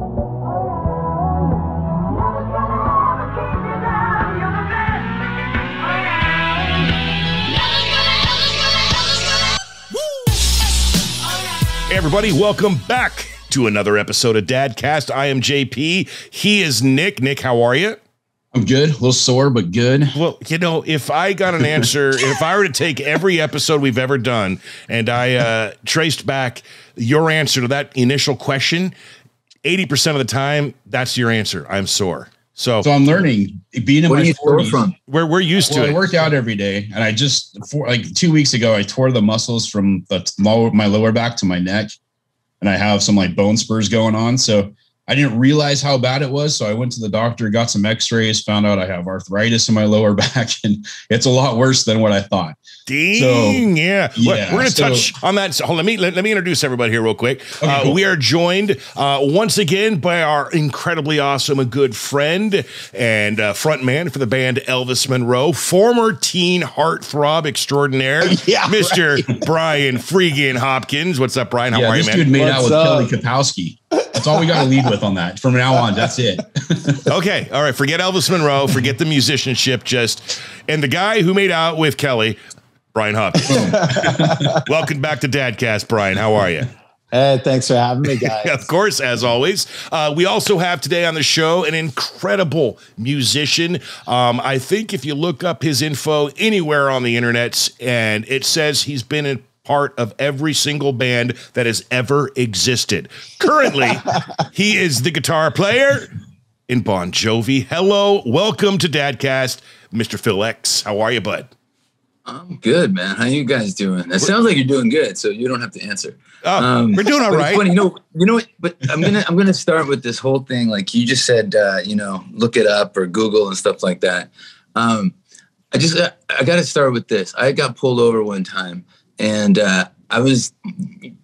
Hey everybody, welcome back to another episode of Dadcast. I am JP. He is Nick. Nick, how are you? I'm good. A little sore, but good. Well, you know, if I got an answer, if I were to take every episode we've ever done and I traced back your answer to that initial question, 80% of the time, that's your answer. I'm sore. So I'm learning. Being in my 40s, we're used to it. I work out every day, and I just like 2 weeks ago, I tore the muscles from my lower back to my neck. And I have some like bone spurs going on. So I didn't realize how bad it was. So I went to the doctor, got some x-rays, found out I have arthritis in my lower back, and it's a lot worse than what I thought. Dang, so, yeah. We're going to touch on that. So let me introduce everybody here real quick. Okay, cool. We are joined once again by our incredibly awesome and good friend and front man for the band Elvis Monroe, former teen heartthrob extraordinaire, Mr. Right. Brian freaking Hopkins. What's up, Brian? How are you, man? This dude made out with Kelly Kapowski. That's all we got to lead with on that. From now on, that's it. Okay. All right. Forget Elvis Monroe. Forget the musicianship. And the guy who made out with Kelly, Brian Hopkins. Welcome back to Dadcast, Brian. How are you? Hey, thanks for having me, guys. Of course, as always. We also have today on the show an incredible musician. I think if you look up his info anywhere on the internet, and it says he's been in part of every single band that has ever existed. Currently, he is the guitar player in Bon Jovi. Hello, welcome to Dadcast, Mr. Phil X. How are you, bud? I'm good, man. How you guys doing? It sounds like you're doing good, so you don't have to answer. We're doing all right. Funny, you know what? But I'm gonna start with this whole thing. Like you just said, you know, look it up or Google and stuff like that. I got to start with this. I got pulled over one time. And I was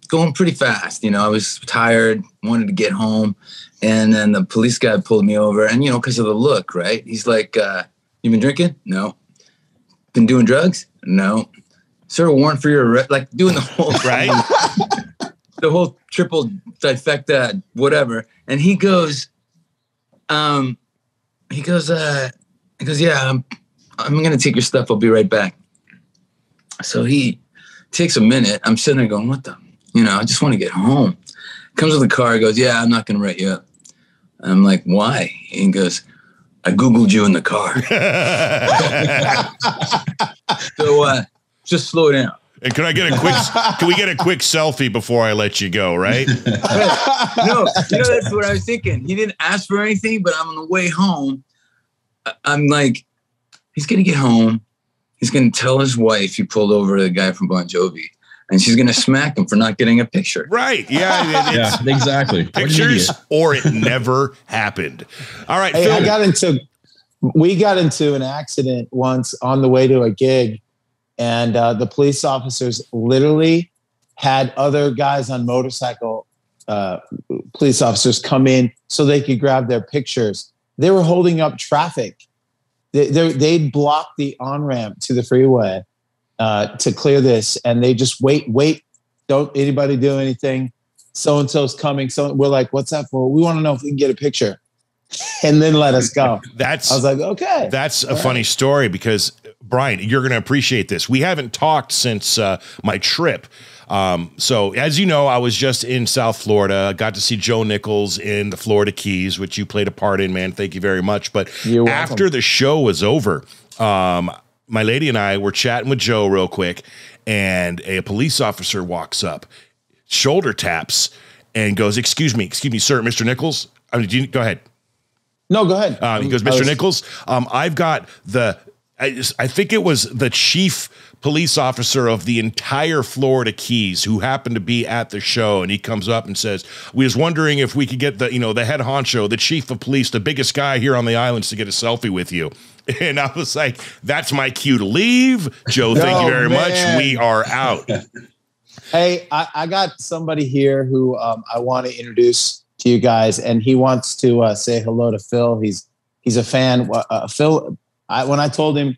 going pretty fast, you know, I was tired, wanted to get home. And then the police guy pulled me over and, you know, because of the look, right? He's like, you been drinking? No. Been doing drugs? No. Sir, a warrant for your arrest? Like doing the whole, right? The whole triple trifecta, whatever. And he goes, yeah, I'm going to take your stuff. I'll be right back. So he takes a minute. I'm sitting there going, what the, you know, I just want to get home. Comes to the car, goes, yeah, I'm not going to write you up. And I'm like, why? And he goes, I Googled you in the car. So just slow down. And can I get a quick, can we get a quick selfie before I let you go? Right? No, you know, that's what I was thinking. He didn't ask for anything, but I'm on the way home. I'm like, he's going to get home. He's going to tell his wife he pulled over the guy from Bon Jovi, and she's going to smack him for not getting a picture. Right. Yeah, yeah, exactly. Pictures or it never happened. All right. Hey, Phil. We got into an accident once on the way to a gig, and the police officers literally had other guys on motorcycle, police officers come in so they could grab their pictures. They were holding up traffic. They blocked the on-ramp to the freeway to clear this, and they just wait. Don't anybody do anything. So-and-so's coming. So we're like, what's that for? We want to know if we can get a picture. And then let us go. I was like, okay. That's a funny story because, Brian, you're going to appreciate this. We haven't talked since my trip. So as you know, I was just in South Florida, got to see Joe Nichols in the Florida Keys, which you played a part in, man. Thank you very much. But after the show was over, my lady and I were chatting with Joe real quick, and a police officer walks up, shoulder taps, and goes, excuse me, sir, Mr. Nichols. I mean, go ahead. No, go ahead. He goes, Mr. Nichols, I've got the, I think it was the chief police officer of the entire Florida Keys who happened to be at the show. And he comes up and says, we was wondering if we could get the, you know, the head honcho, the chief of police, the biggest guy here on the islands to get a selfie with you. And I was like, that's my cue to leave. Joe, thank you very much. We are out. Hey, I got somebody here who I want to introduce to you guys. And he wants to say hello to Phil. He's a fan. Phil, when I told him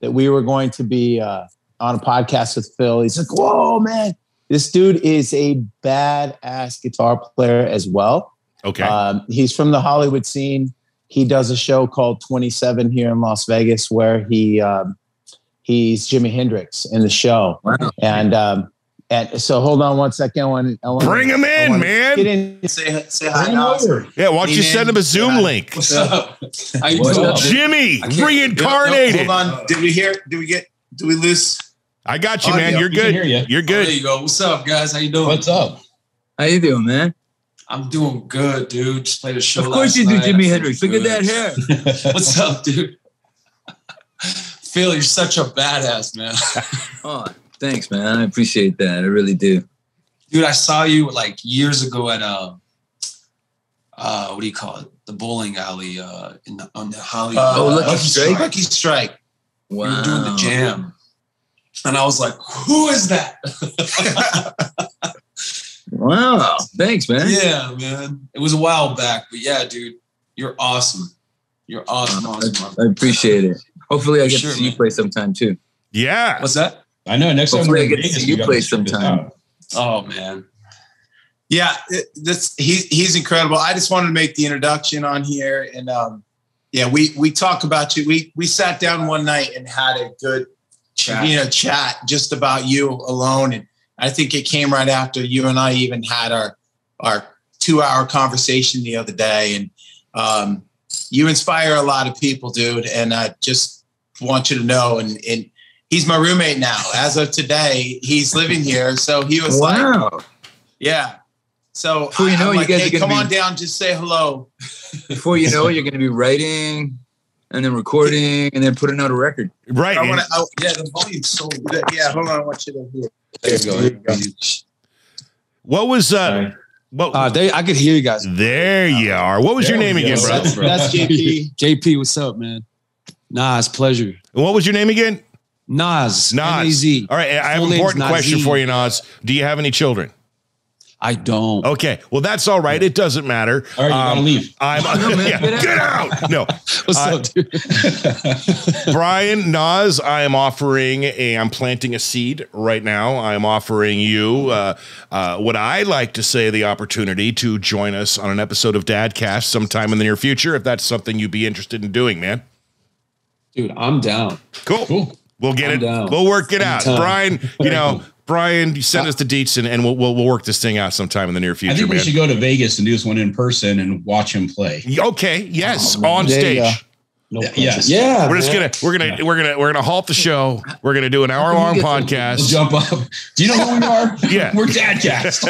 that we were going to be on a podcast with Phil, he's like, whoa, man, this dude is a badass guitar player as well. Okay. He's from the Hollywood scene. He does a show called 27 here in Las Vegas where he's Jimi Hendrix in the show. Wow. And so hold on one second. Bring him in, man. Get in. Say hi. Yeah, why don't you send him a Zoom link? What's up? Jimmy, reincarnated. Hold on. Did we hear? Do we lose? I got you, man. You're good. You're good. There you go. What's up, guys? How you doing? What's up? How you doing, man? I'm doing good, dude. Just played a show last night. Of course you do, Jimi Hendrix. Look at that hair. What's up, dude? Phil, you're such a badass, man. Oh, thanks, man. I appreciate that. I really do. Dude, I saw you like years ago at what do you call it? The bowling alley on the Hollywood. Lucky Strike. Lucky Strike. Wow. You were doing the jam. And I was like, who is that? Wow. Thanks, man. Yeah, man. It was a while back, but yeah, dude, you're awesome. You're awesome. I appreciate it. Hopefully I get to see you play sometime too. Yeah. What's that? I know. Next time I get to see you play sometime. Oh, man. Yeah. He's incredible. I just wanted to make the introduction on here. And yeah, we talk about you. We sat down one night and had a good chat, chat just about you alone. And I think it came right after you and I even had our 2-hour conversation the other day. And you inspire a lot of people, dude. And I just want you to know. And he's my roommate now. As of today, he's living here. So he was like, yeah. So before you know, you guys are come on down, just say hello. Before you know it, you're going to be writing and then recording and then putting out a record. Right. Yeah, the volume's so good. Yeah, hold on. I want you to hear. There you go. There you go. What was I could hear you guys. There you are. What was your name again, brother? That's JP. JP, what's up, man? Nas, pleasure. And what was your name again? Nas. N-A-Z. All right, I have an important question for you, Nas. Do you have any children? I don't. Okay. Well, that's all right. It doesn't matter. All right, you gotta leave. Get out. No. What's up, dude? Brian, Nas, I am offering I'm planting a seed right now. I'm offering you what I like to say the opportunity to join us on an episode of Dadcast sometime in the near future, if that's something you'd be interested in doing, man. Dude, I'm down. Cool. We'll get it. Down. We'll work it out. Brian, Brian, you send us the deets and we'll work this thing out sometime in the near future. I think we should go to Vegas and do this one in person and watch him play. Okay, yes, on stage. Yes, yeah. We're gonna halt the show. We're gonna do an hour-long podcast. We'll jump up. Do you know who we are? Yeah, we're Dadcast.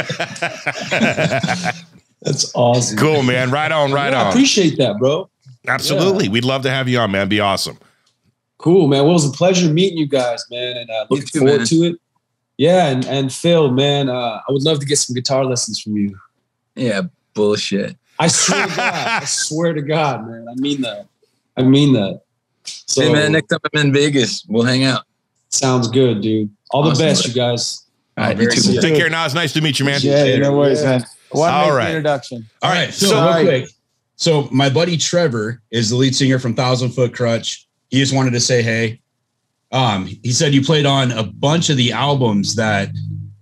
That's awesome. Cool, man. Right on. I appreciate that, bro. Absolutely, we'd love to have you on, man. Be awesome. Cool, man. Well, it was a pleasure meeting you guys, man, and looking forward to it. Yeah, and Phil, man, I would love to get some guitar lessons from you. Yeah, bullshit. I swear to God. I swear to God, man. I mean that. So, hey, man, next time I'm in Vegas, we'll hang out. Sounds good, dude. All the best, you guys. All right, you too. Take care, Nas. Nice to meet you, man. Yeah, no worries, man. All right. Introduction. All right. So real quick. So my buddy Trevor is the lead singer from Thousand Foot Crutch. He just wanted to say, hey. He said you played on a bunch of the albums that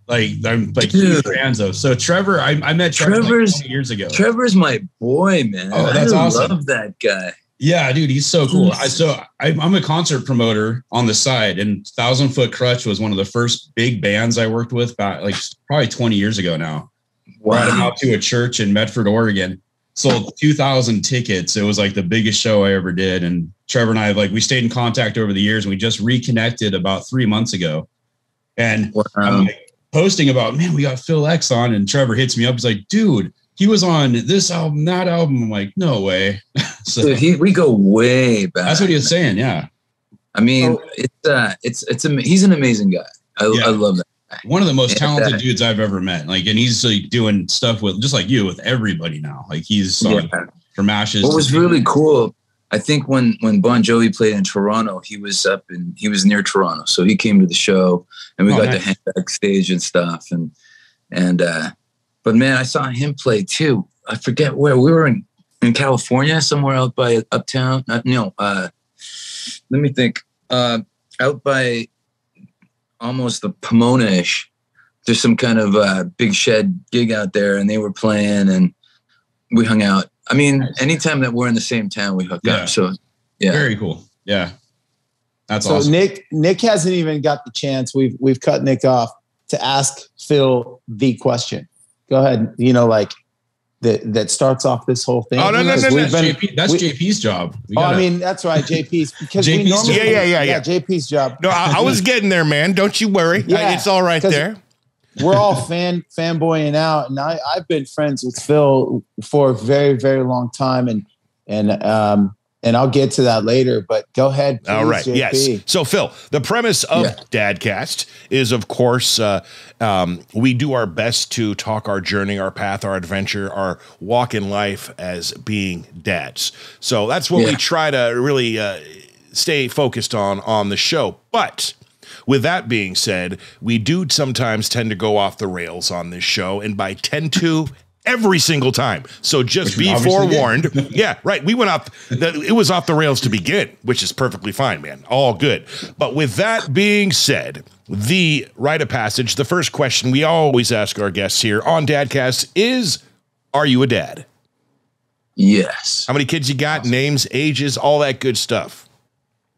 I'm huge fans of. So Trevor, I met Trevor like 20 years ago. Trevor's my boy, man. Oh, that's awesome. I love that guy. Yeah, dude, he's so cool. I'm a concert promoter on the side, and Thousand Foot Crutch was one of the first big bands I worked with about probably 20 years ago now. Wow. Brought him out to a church in Medford, Oregon. Sold 2,000 tickets. It was like the biggest show I ever did. And Trevor and I we stayed in contact over the years. And we just reconnected about 3 months ago. And I'm posting about, man, we got Phil X on. And Trevor hits me up. He's like, dude, he was on this album, that album. I'm like, no way. So dude, we go way back. That's what he was saying. Yeah. I mean, he's an amazing guy. I love that. One of the most talented dudes I've ever met. And he's doing stuff with just like you with everybody now. He's from ashes. What was really cool, I think when Bon Jovi played in Toronto, he was near Toronto, so he came to the show and we got to hang backstage and stuff. But man, I saw him play too. I forget where we were in California, somewhere out by Uptown. Let me think. Out by. Almost the Pomona-ish. There's some kind of big shed gig out there, and they were playing, and we hung out. I mean, anytime that we're in the same town, we hook up. So, yeah. Very cool. Yeah. That's awesome. So Nick hasn't even got the chance. We've cut Nick off to ask Phil the question. Go ahead. You know, like that starts off this whole thing. Oh, no. JP's job. I mean, that's right. JP's. Because JP's JP's job. No, I was getting there, man. Don't you worry. Yeah, it's all right there. We're all fanboying out. And I've been friends with Phil for a very, very long time. And I'll get to that later, but go ahead, please, all right, JP. Yes. So, Phil, the premise of Dadcast is, of course, we do our best to talk our journey, our path, our adventure, our walk in life as being dads. So that's what we try to really stay focused on the show. But with that being said, we do sometimes tend to go off the rails on this show, and by tend to, every single time. So just be forewarned. Yeah, right. We went off. It was off the rails to begin, which is perfectly fine, man. All good. But with that being said, the rite of passage, the first question we always ask our guests here on Dadcast is, are you a dad? Yes. How many kids you got? Names, ages, all that good stuff.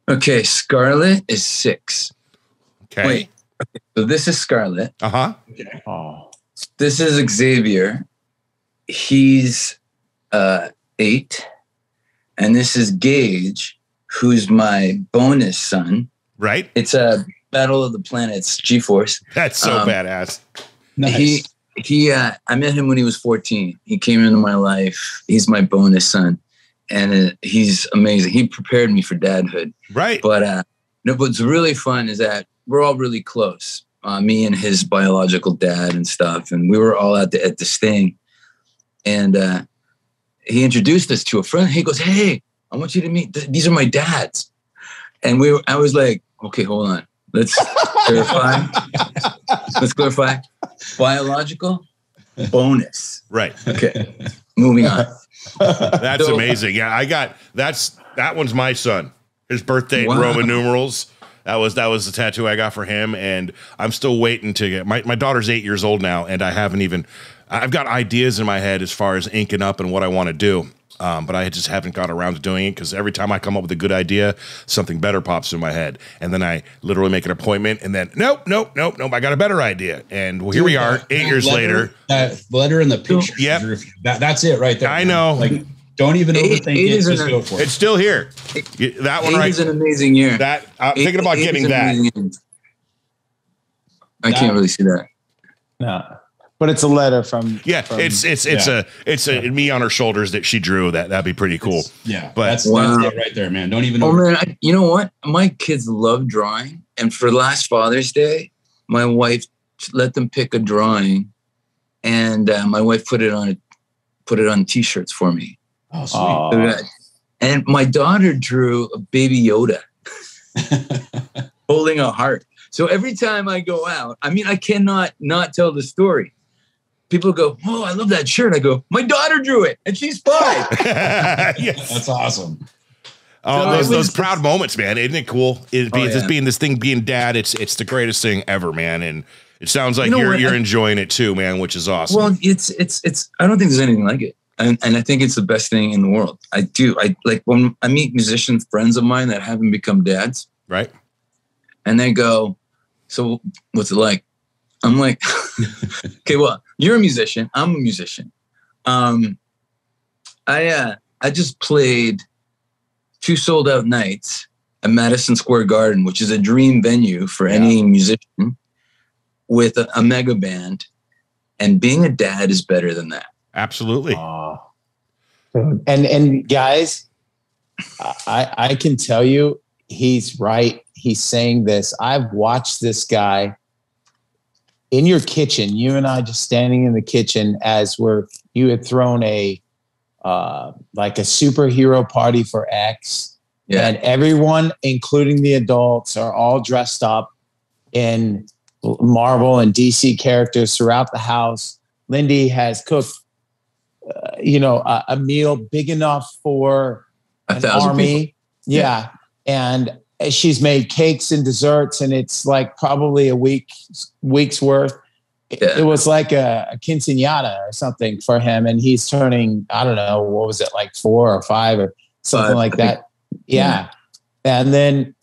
Okay. Scarlett is 6. Okay. Wait. Okay, so this is Scarlett. Uh-huh. Okay. Oh. This is Xavier. He's 8, and this is Gage, who's my bonus son. Right. It's a Battle of the Planets, G-Force. That's so badass. Nice. He I met him when he was 14. He came into my life. He's my bonus son, and he's amazing. He prepared me for dadhood. Right. But no, what's really fun is that we're all really close. Me and his biological dad and stuff, and we were all at this thing. And he introduced us to a friend. He goes, "Hey, I want you to meet. These are my dads." And I was like, "Okay, hold on. Let's clarify. Biological bonus, right? Okay, moving on." That's amazing. Yeah, that one's my son. His birthday in Roman numerals. That was the tattoo I got for him, and I'm still waiting to get my daughter's 8 years old now, and I haven't even. I've got ideas in my head as far as inking up and what I want to do, but I just haven't got around to doing it because every time I come up with a good idea, something better pops in my head. And then I literally make an appointment and then, nope, I got a better idea. And well, here we are 8 years later. That letter in the picture. Yep. That's it right there. I know. Like, don't even overthink it. Just go for it. It's still here. That one right. It is an amazing year. That I'm thinking about getting that. I can't really see that. No. But it's a letter from it's me on her shoulders that she drew. That'd be pretty cool. But that's it right there, man. Don't even. Oh man, you know what? My kids love drawing, and for last Father's Day, my wife let them pick a drawing, and my wife put it on T-shirts for me. Oh, sweet. And my daughter drew a baby Yoda holding a heart. So every time I go out, I mean, I cannot not tell the story. People go, "Oh, I love that shirt." I go, "My daughter drew it, and she's 5." Yes. That's awesome. Oh, those proud moments, man! Isn't it cool? Being dad. It's the greatest thing ever, man. And it sounds like you're enjoying it too, man, which is awesome. Well, it's. I don't think there's anything like it, and I think it's the best thing in the world. I do. I like when I meet musicians, friends of mine that haven't become dads, right? And they go, "So what's it like?" I'm like, "Okay, well, you're a musician. I'm a musician. I just played 2 sold out nights at Madison Square Garden, which is a dream venue for any musician, with a mega band. And being a dad is better than that." Absolutely. And guys, I can tell you, he's right. He's saying this. I've watched this guy in your kitchen. You and I just standing in the kitchen as you had thrown a superhero party for X, and everyone, including the adults, are all dressed up in Marvel and DC characters throughout the house. Lindy has cooked, a meal big enough for an army. People. Yeah. And she's made cakes and desserts, and it's like probably a week's worth. It was like a quinceañera or something for him. And he's turning, I don't know, what was it, like 4 or 5 or something like that. Yeah. And then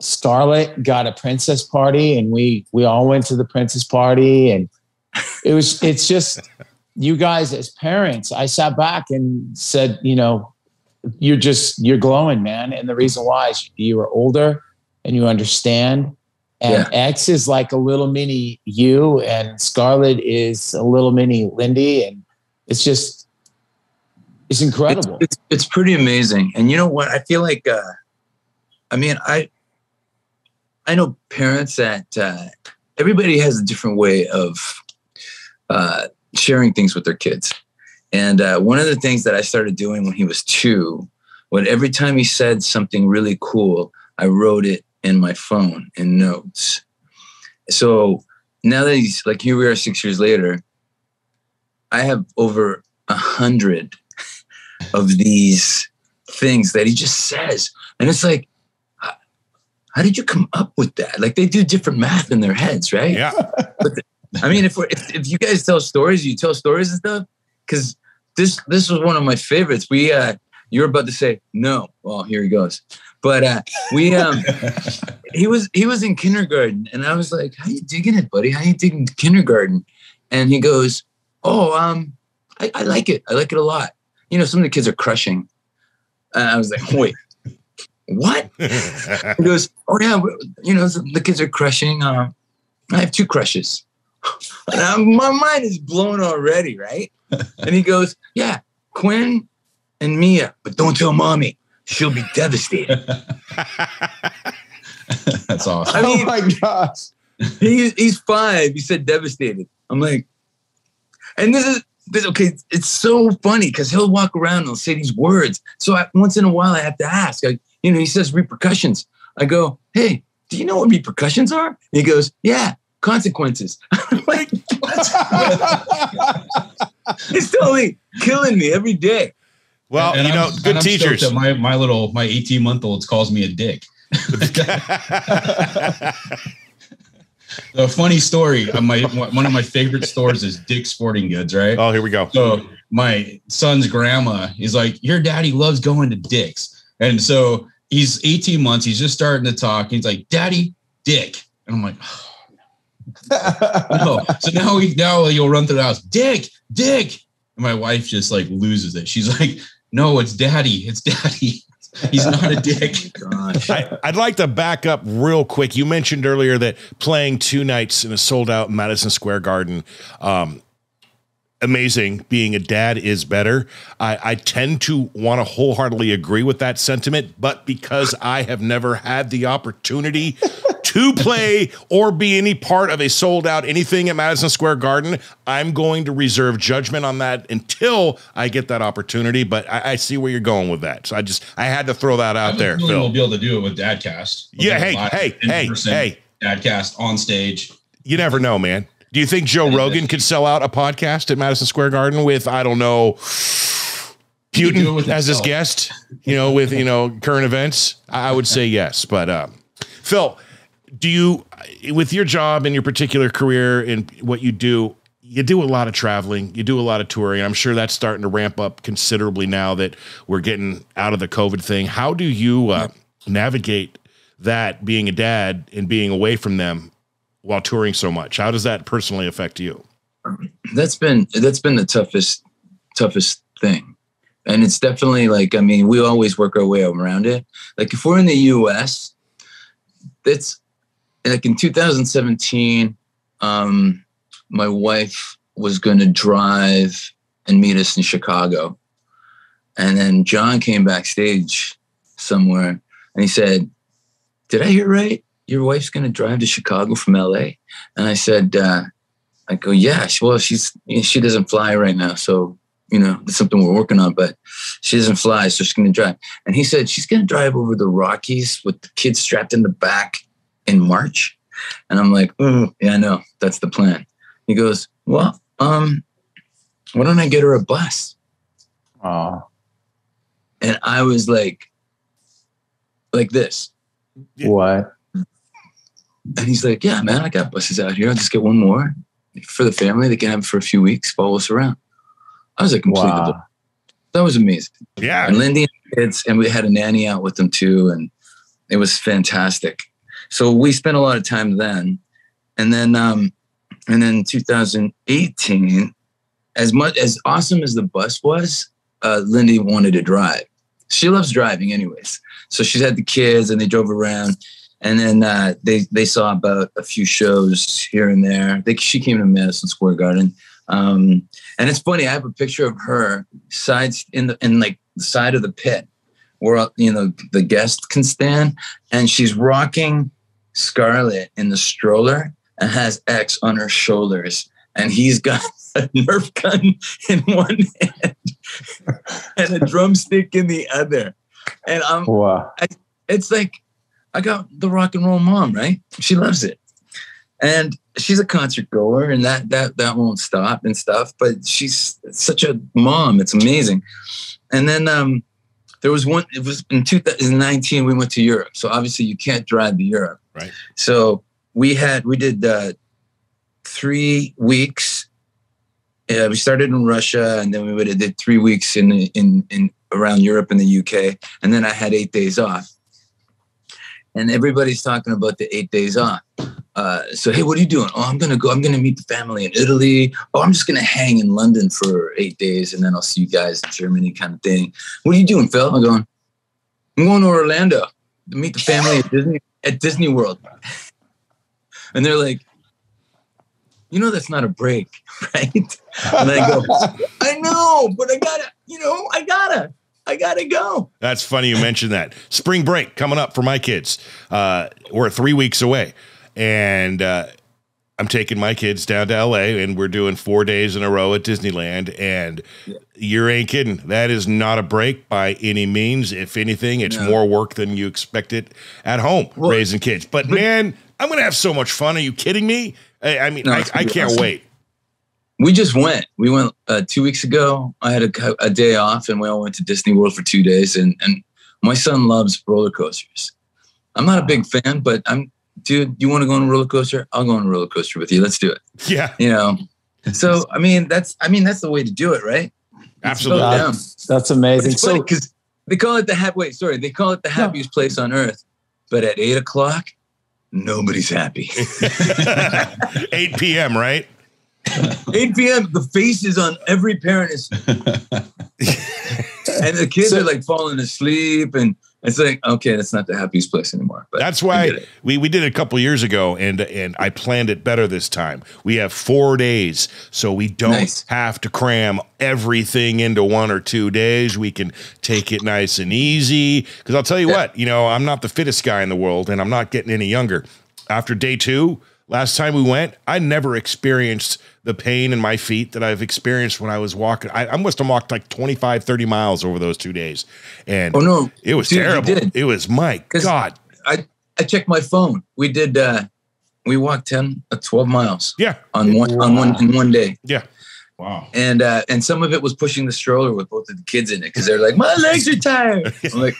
Scarlett got a princess party, and we all went to the princess party. And it's just, you guys as parents, I sat back and said, you know, you're glowing, man. And the reason why is you were older and you understand. And X is like a little mini you, and Scarlett is a little mini Lindy. And it's just, it's incredible. It's pretty amazing. And you know what? I feel like, I mean, I know parents that everybody has a different way of sharing things with their kids. And one of the things that I started doing when he was 2, when every time he said something really cool, I wrote it in my phone in notes. So now that he's like, here we are 6 years later, I have over 100 of these things that he just says. And it's like, how did you come up with that? Like, they do different math in their heads, right? Yeah. But I mean, if you guys tell stories, you tell stories and stuff, because this was one of my favorites. We, you're about to say no. Well, here he goes. But we, he was in kindergarten, and I was like, "How you digging it, buddy? How you digging kindergarten?" And he goes, "Oh, I like it. I like it a lot. You know, some of the kids are crushing." And I was like, "Wait." What? He goes, oh yeah, you know, the kids are crushing. I have 2 crushes. And my mind is blown already, right? And he goes, yeah, Quinn and Mia, but don't tell mommy. She'll be devastated. That's awesome. I mean, oh my gosh. He's 5. He said devastated. I'm like, and this is okay, it's so funny because he'll walk around and he'll say these words. So once in a while I have to ask, you know, he says repercussions. I go, hey, do you know what repercussions are? And he goes, yeah, consequences. I'm like, it's totally killing me every day. Well, and you know, good teachers. My 18-month-old calls me a dick. The funny story, one of my favorite stores is Dick's Sporting Goods, right? Oh, here we go. So my son's grandma is like, your daddy loves going to Dick's. And so he's 18 months. He's just starting to talk. He's like, Daddy, Dick. And I'm like, oh, no. So now you'll run through the house. Dick, Dick. And my wife just like loses it. She's like, no, it's Daddy. It's Daddy. He's not a dick. Gosh. I'd like to back up real quick. You mentioned earlier that playing 2 nights in a sold out Madison Square Garden, amazing. Being a dad is better. I tend to want to wholeheartedly agree with that sentiment, but because I have never had the opportunity to play or be any part of a sold out anything at Madison Square Garden, I'm going to reserve judgment on that until I get that opportunity. But I see where you're going with that. So I had to throw that out there. Phil. We'll be able to do it with Dadcast. Yeah. Hey, Dadcast on stage. You never know, man. Do you think Joe Rogan could sell out a podcast at Madison Square Garden with, I don't know, Putin as his guest, you know, with, you know, current events? I would say yes. But Phil, do you, with your job and your particular career and what you do a lot of traveling, you do a lot of touring. I'm sure that's starting to ramp up considerably now that we're getting out of the COVID thing. How do you navigate that, being a dad and being away from them while touring so much? How does that personally affect you? That's been the toughest thing. And it's definitely like, I mean, we always work our way around it. Like if we're in the US, that's like in 2017, my wife was going to drive and meet us in Chicago. And then John came backstage somewhere and he said, did I hear right? Your wife's going to drive to Chicago from LA. And I said, I go, yeah, well, she doesn't fly right now. So, you know, it's something we're working on, but she doesn't fly. So she's going to drive. And he said, she's going to drive over the Rockies with the kids strapped in the back in March. And I'm like, oh, yeah, I know. That's the plan. He goes, well, why don't I get her a bus? Aww. And I was like this. What? And he's like, yeah, man, I got buses out here. I'll just get one more. for the family. They can have it for a few weeks, follow us around. I was a complete wow. That was amazing. Yeah. And Lindy and kids, and we had a nanny out with them too, and it was fantastic. So we spent a lot of time then. And then 2018, as much as awesome as the bus was, Lindy wanted to drive. She loves driving anyways. So she's had the kids and they drove around, and then they saw about a few shows here and there. She came to Madison Square Garden. And it's funny, I have a picture of her sides in the side of the pit where, you know, the guests can stand, and she's rocking Scarlett in the stroller and has X on her shoulders, and he's got a Nerf gun in one hand and a drumstick in the other. And wow. It's like, I got the rock and roll mom, right? She loves it. And she's a concert goer, and that won't stop and stuff, but she's such a mom. It's amazing. And then there was one, it was in 2019, we went to Europe. So obviously you can't drive to Europe. Right. So we did 3 weeks. We started in Russia, and then we did 3 weeks in around Europe and the UK. And then I had 8 days off. And everybody's talking about the 8 days off. So, hey, what are you doing? Oh, I'm going to go. I'm going to meet the family in Italy. Oh, I'm just going to hang in London for 8 days, and then I'll see you guys in Germany, kind of thing. What are you doing, Phil? I'm going to Orlando to meet the family at Disney World. And they're like, you know, that's not a break, right? And I go, I know, but I gotta go. That's funny you mentioned that. Spring break coming up for my kids. We're 3 weeks away, and I'm taking my kids down to LA, and we're doing 4 days in a row at Disneyland. And yeah. You ain't kidding. That is not a break by any means. If anything, it's more work than you expect it at home, raising kids. But man, I'm going to have so much fun. Are you kidding me? I can't wait. We just went. We went 2 weeks ago. I had a day off, and we all went to Disney World for 2 days. And my son loves roller coasters. I'm not a big fan, but dude, you want to go on a roller coaster? I'll go on a roller coaster with you. Let's do it. Yeah. You know? So, that's the way to do it, right? Absolutely. That's amazing. It's funny because they call it the happiest place on earth. But at 8 o'clock, nobody's happy. 8 p.m., right? 8 p.m. The faces on every parent is, and the kids are like falling asleep, and it's like, okay, that's not the happiest place anymore. But that's why we did it a couple years ago, and I planned it better this time. We have 4 days, so we don't have to cram everything into 1 or 2 days. We can take it nice and easy, because I'll tell you what, you know, I'm not the fittest guy in the world, and I'm not getting any younger. After day two, last time we went, I never experienced the pain in my feet that I've experienced when I was walking. I must have walked like 25, 30 miles over those 2 days. And it was terrible. It was, my God. I checked my phone. We walked 10 or 12 miles. Yeah. In 1 day. Yeah. Wow. And some of it was pushing the stroller with both of the kids in it, because they're like, my legs are tired. I'm like,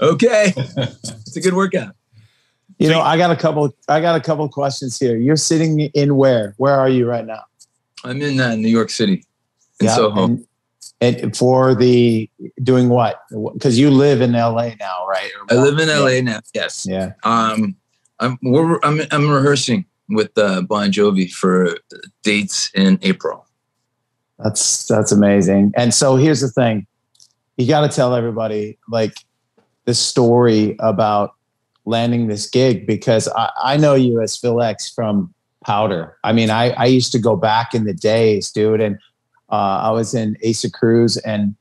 okay, it's a good workout. You know, I got a couple questions here. You're sitting in where? Where are you right now? I'm in New York City, in Soho. And for doing what? Because you live in LA now, right? I live in LA now. Yes. Yeah. I'm rehearsing with Bon Jovi for dates in April. That's amazing. And so here's the thing, you got to tell everybody like the story about landing this gig, because I know you as Phil X from Powder. I mean, I used to go back in the days, dude, and I was in Asa Cruz, and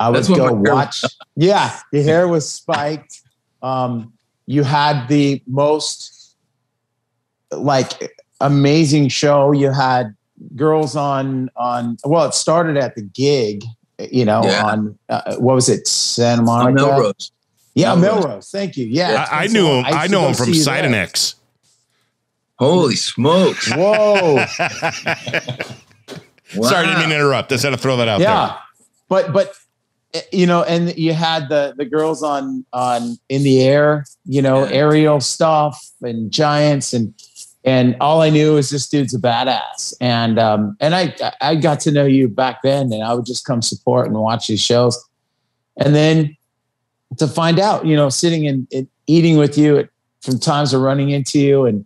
I would go watch. Yeah, your hair was spiked. You had the most like amazing show. You had girls on. Well, it started at the gig, you know, on what was it, Santa Monica? Melrose. Yeah, Melrose. Thank you. Yeah, I knew him. I know him from Sidenex. Holy smokes! Whoa! Wow. Sorry, I didn't mean to interrupt. I just had to throw that out there. But you know, and you had the girls on in the air, you know, aerial stuff and giants, and And all I knew was this dude's a badass. And I got to know you back then, and I would just come support and watch these shows. And then to find out, you know, sitting and eating with you at, from times of running into you and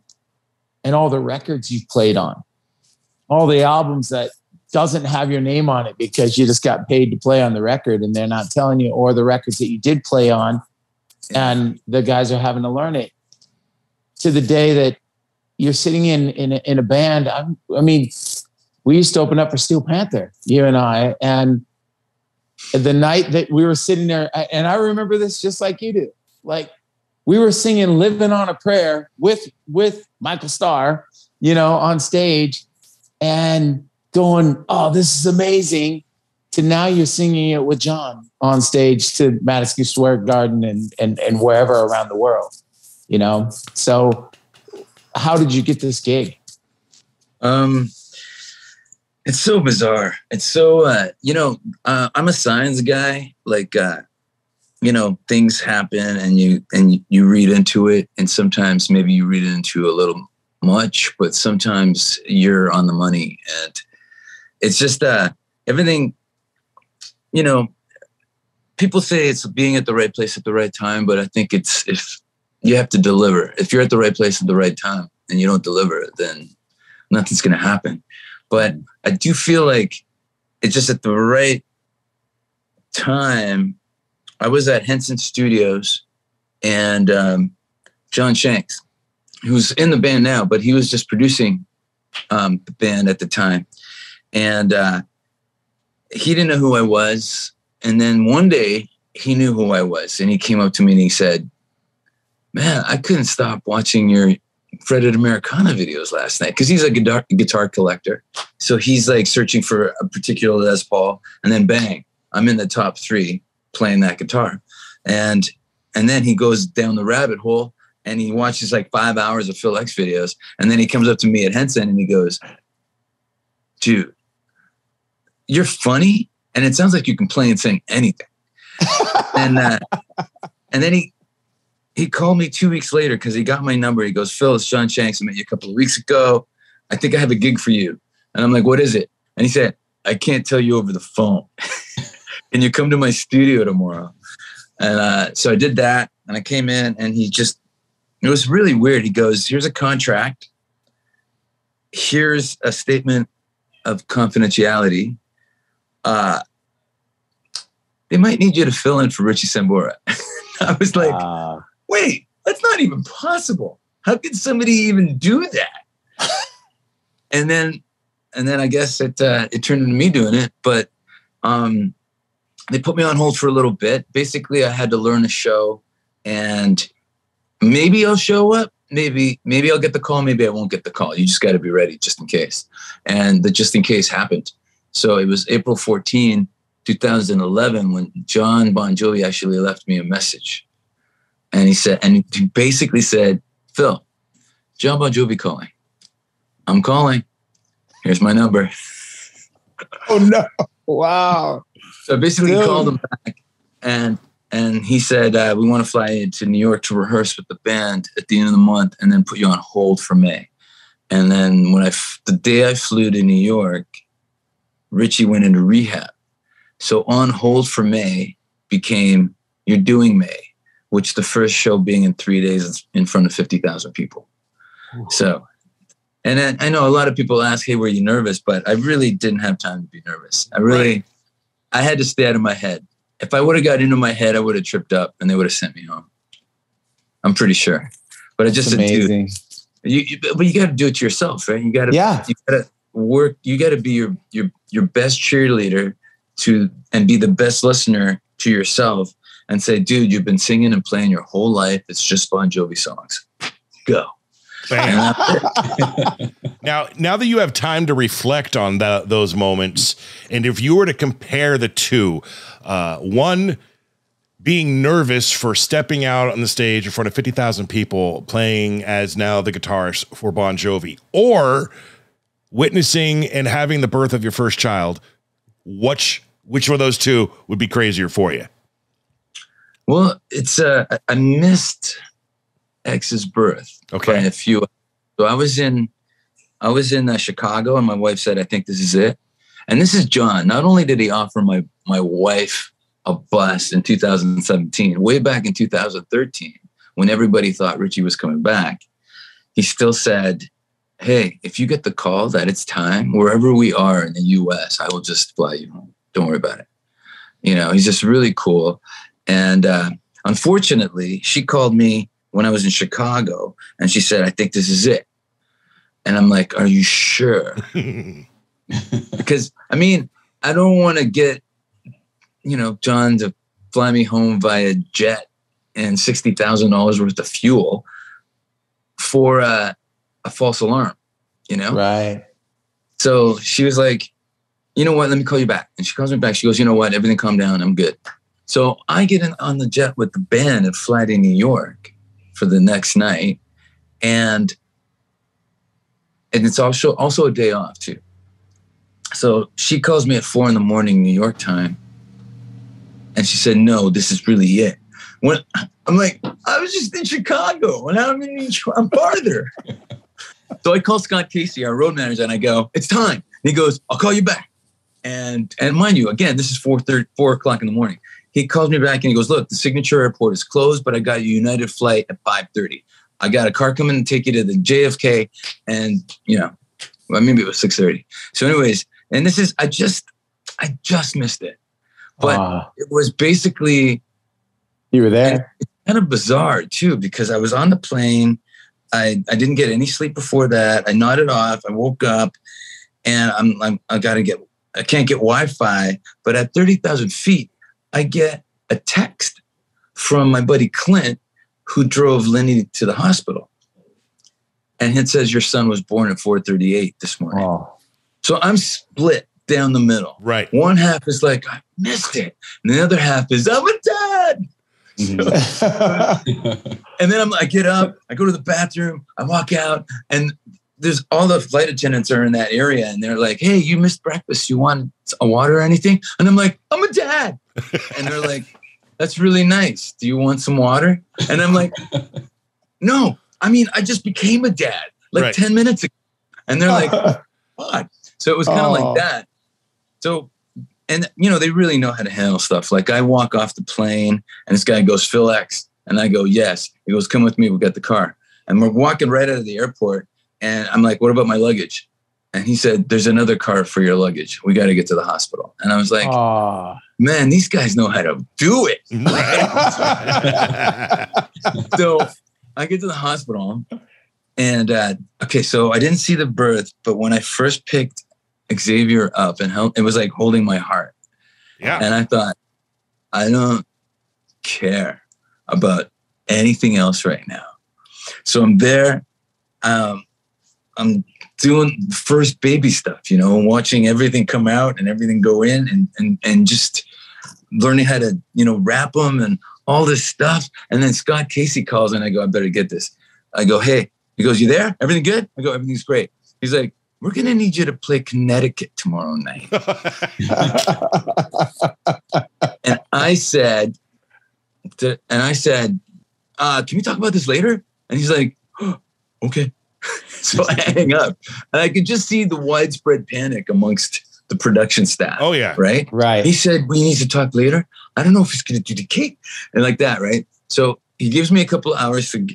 all the records you've played on, all the albums that doesn't have your name on it because you just got paid to play on the record and they're not telling you, or the records that you did play on and the guys are having to learn it, to the day that you're sitting in a band. I mean, we used to open up for Steel Panther, you and I, and the night that we were sitting there, and I remember this just like you do, like we were singing Living on a Prayer with Michael Starr, you know, on stage and going, oh, this is amazing, to now you're singing it with John on stage to Madison Square Garden and wherever around the world, you know? So how did you get this gig? It's so bizarre. It's so, you know, I'm a science guy. Like, you know, things happen and you read into it. And sometimes maybe you read into a little much, but sometimes you're on the money. And it's just everything, you know, people say it's being at the right place at the right time, but I think it's if you have to deliver. If you're at the right place at the right time and you don't deliver, then nothing's going to happen. But I do feel like it's just at the right time. I was at Henson Studios and John Shanks, who's in the band now, but he was just producing the band at the time. And he didn't know who I was. And then one day he knew who I was and he came up to me and he said, man, I couldn't stop watching your Fretted Americana videos last night, because he's a guitar collector. So he's like searching for a particular Les Paul, and then bang, I'm in the top three playing that guitar. And then he goes down the rabbit hole and he watches like 5 hours of Phil X videos. And then he comes up to me at Henson and he goes, dude, you're funny. And it sounds like you can play and sing anything. And then he called me 2 weeks later because he got my number. He goes, Phil, it's John Shanks. I met you a couple of weeks ago. I think I have a gig for you. And I'm like, what is it? And he said, I can't tell you over the phone. Can you come to my studio tomorrow? And so I did that. And I came in and he just, it was really weird. He goes, here's a contract. Here's a statement of confidentiality. They might need you to fill in for Richie Sambora. I was like, wait, that's not even possible. How could somebody even do that? and then I guess it turned into me doing it. But they put me on hold for a little bit. Basically, I had to learn a show, and maybe I'll show up. Maybe I'll get the call. Maybe I won't get the call. You just got to be ready, just in case. And the just in case happened. So it was April 14, 2011, when John Bon Jovi actually left me a message. And he said, and he basically said, Phil, John Bon Jovi calling. I'm calling. Here's my number. Oh, no. Wow. So I basically called him back. And he said, we want to fly you to New York to rehearse with the band at the end of the month and then put you on hold for May. And then when the day I flew to New York, Richie went into rehab. So on hold for May became you're doing May, which the first show being in 3 days in front of 50,000 people. Ooh. So, and then I know a lot of people ask, hey, were you nervous? But I really didn't have time to be nervous. I had to stay out of my head. If I would have got into my head, I would have tripped up and they would have sent me home. I'm pretty sure. But it's just amazing. But you got to do it to yourself, right? You got to work. You got to be your best cheerleader and be the best listener to yourself. And say, dude, you've been singing and playing your whole life. It's just Bon Jovi songs. Go. Now that you have time to reflect on those moments, and if you were to compare the two, one being nervous for stepping out on the stage in front of 50,000 people playing as now the guitarist for Bon Jovi, or witnessing and having the birth of your first child, which one of those two would be crazier for you? Well, I missed X's birth by a few So I was in Chicago, and my wife said, I think this is it. And this is John. Not only did he offer my wife a bus in 2017, way back in 2013, when everybody thought Richie was coming back, he still said, hey, if you get the call that it's time, wherever we are in the U.S., I will just fly you home. Don't worry about it. You know, he's just really cool. And unfortunately, she called me when I was in Chicago, and she said, I think this is it. And I'm like, are you sure? Because, I mean, I don't want to get, you know, John to fly me home via jet and $60,000 worth of fuel for a false alarm, you know? Right. So she was like, you know what, let me call you back. And she calls me back. She goes, you know what, everything calmed down. I'm good. So I get in on the jet with the band and fly to New York for the next night. And it's also a day off too. So she calls me at 4 a.m. New York time. And she said, no, this is really it. When I'm like, I was just in Chicago and I'm in New York, I'm farther. So I call Scott Casey, our road manager, and I go, it's time. And he goes, I'll call you back. And mind you, again, this is 4 o'clock in the morning. He calls me back and he goes, look, the Signature Airport is closed, but I got a United flight at 5:30. I got a car coming to take you to the JFK, and, you know, well, maybe it was 6:30. So anyways, and this is, I just missed it. But it was basically. You were there. It's kind of bizarre too, because I was on the plane. I didn't get any sleep before that. I nodded off. I woke up and I can't get Wi-Fi, but at 30,000 feet, I get a text from my buddy Clint, who drove Lindy to the hospital. And it says, your son was born at 4:38 this morning. Oh. So I'm split down the middle. Right. One half is like, I missed it. And the other half is, I'm a dad. Mm-hmm. And then I get up, I go to the bathroom, I walk out, and there's all the flight attendants are in that area. And they're like, hey, you missed breakfast. You want a water or anything? And I'm like, I'm a dad. And they're like, that's really nice. Do you want some water? And I'm like, no, I mean, I just became a dad like 10 minutes ago. And they're like, what? So it was kind of like that. So, and you know, they really know how to handle stuff. Like I walk off the plane and this guy goes, Phil X. And I go, yes. He goes, come with me. We'll get the car. And we're walking right out of the airport. And I'm like, what about my luggage? And he said, there's another car for your luggage. We got to get to the hospital. And I was like, man, these guys know how to do it. So I get to the hospital and, so I didn't see the birth, but when I first picked Xavier up and held, it was like holding my heart. Yeah. And I thought, I don't care about anything else right now. So I'm there. I'm doing first baby stuff, you know, watching everything come out and everything go in and just learning how to, you know, wrap them and all this stuff. And then Scott Casey calls and I go, I better get this. I go, hey, he goes, you there? Everything good? I go, everything's great. He's like, we're going to need you to play Connecticut tomorrow night. And I said, can we talk about this later? And he's like, oh, okay. So I hang up and I could just see the widespread panic amongst the production staff. Oh yeah. Right. Right. He said, we need to talk later. I don't know if he's going to do the cake and like that. Right. So he gives me a couple of hours to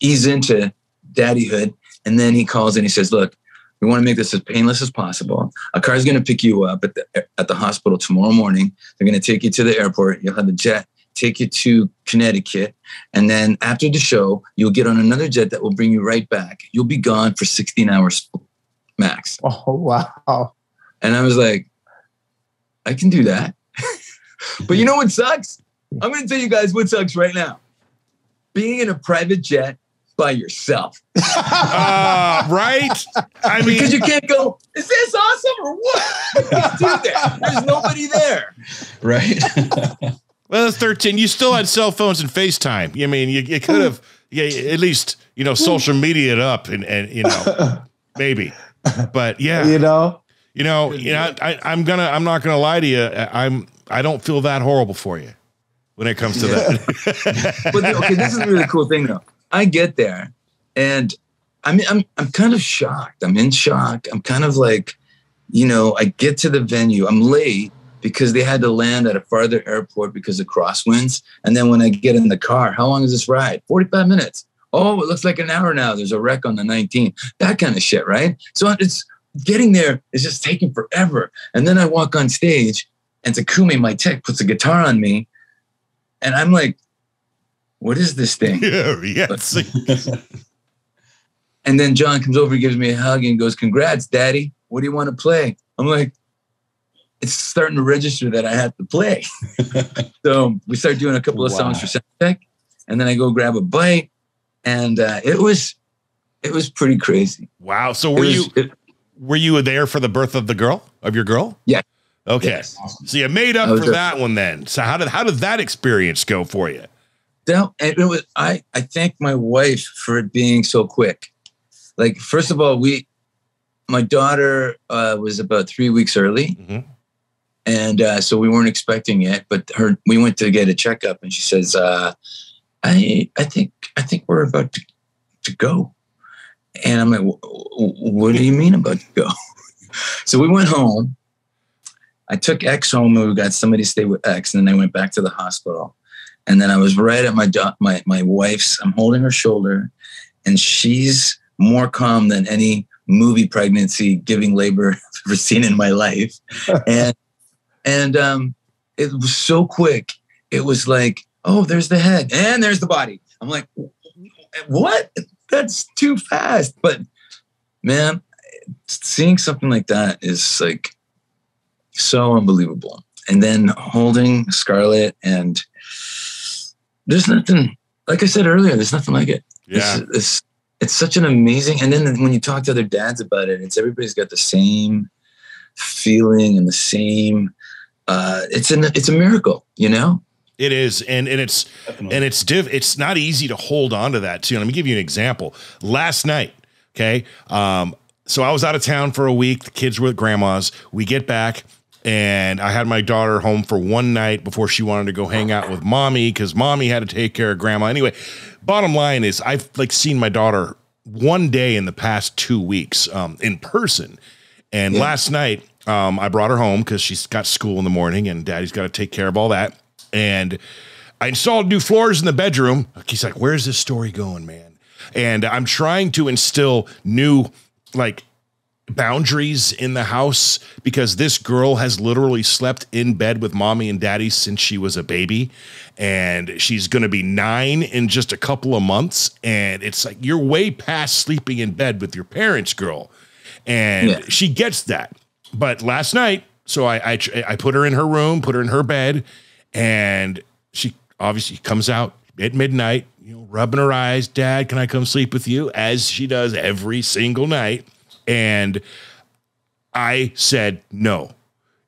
ease into daddyhood. And then he calls and he says, look, we want to make this as painless as possible. A car is going to pick you up at the hospital tomorrow morning. They're going to take you to the airport. You'll have the jet take you to Connecticut. And then after the show, you'll get on another jet that will bring you right back. You'll be gone for 16 hours max. Oh, wow. And I was like, I can do that. But you know what sucks? I'm going to tell you guys what sucks right now. Being in a private jet by yourself. Right? I mean, because you can't go, is this awesome or what? You can't do that. There's nobody there. Right? Well, that's 13. You still had cell phones and FaceTime. I mean, you could have, yeah, at least, you know, social media it up and you know, maybe. But yeah, you know, I'm not gonna lie to you. I don't feel that horrible for you when it comes to that. But okay, this is a really cool thing though. I get there, and I mean, I'm kind of shocked. I'm in shock. I'm kind of like, you know, I get to the venue. I'm late because they had to land at a farther airport because of crosswinds. And then when I get in the car, how long is this ride? 45 minutes. Oh, it looks like an hour now. There's a wreck on the 19th. That kind of shit, right? So it's getting there is just taking forever. And then I walk on stage and Takumi, my tech, puts a guitar on me. And I'm like, what is this thing? And then John comes over and gives me a hug and goes, congrats, daddy. What do you want to play? I'm like, it's starting to register that I have to play. So we start doing a couple of songs for sound check, and then I go grab a bite. And it was pretty crazy. Wow. So were you there for the birth of the girl, of your girl? Yeah. Okay. Yes. So you made up for that one then. So how did that experience go for you? I thank my wife for it being so quick. Like, first of all, my daughter was about 3 weeks early. Mm-hmm. And so we weren't expecting it, but we went to get a checkup and she says, I think we're about to go. And I'm like, what do you mean about to go? So we went home. I took X home and we got somebody to stay with X. And then I went back to the hospital. And then I was right at my wife's, I'm holding her shoulder, and she's more calm than any movie pregnancy giving labor I've ever seen in my life. and it was so quick. It was like, oh, there's the head and there's the body. I'm like, what? That's too fast. But man, seeing something like that is like so unbelievable. And then holding Scarlett, and there's nothing, like I said earlier, there's nothing like it. Yeah. It's such an amazing, and then when you talk to other dads about it, it's everybody's got the same feeling and the same, it's a miracle, you know? It is. And it's not easy to hold on to that too. Let me give you an example. Last night. Okay. So I was out of town for a week. The kids were with grandma's. We get back and I had my daughter home for one night before she wanted to go hang out with mommy, because mommy had to take care of grandma. Anyway, bottom line is I've like seen my daughter one day in the past 2 weeks, in person. And last night, I brought her home because she's got school in the morning and daddy's got to take care of all that. And I installed new floors in the bedroom. He's like, where's this story going, man? And I'm trying to instill new, like, boundaries in the house, because this girl has literally slept in bed with mommy and daddy since she was a baby. And she's going to be 9 in just a couple of months. And it's like, you're way past sleeping in bed with your parents, girl. And she gets that. But last night, so I put her in her room, put her in her bed. And she obviously comes out at midnight, you know, rubbing her eyes. Dad, can I come sleep with you? As she does every single night. And I said, no.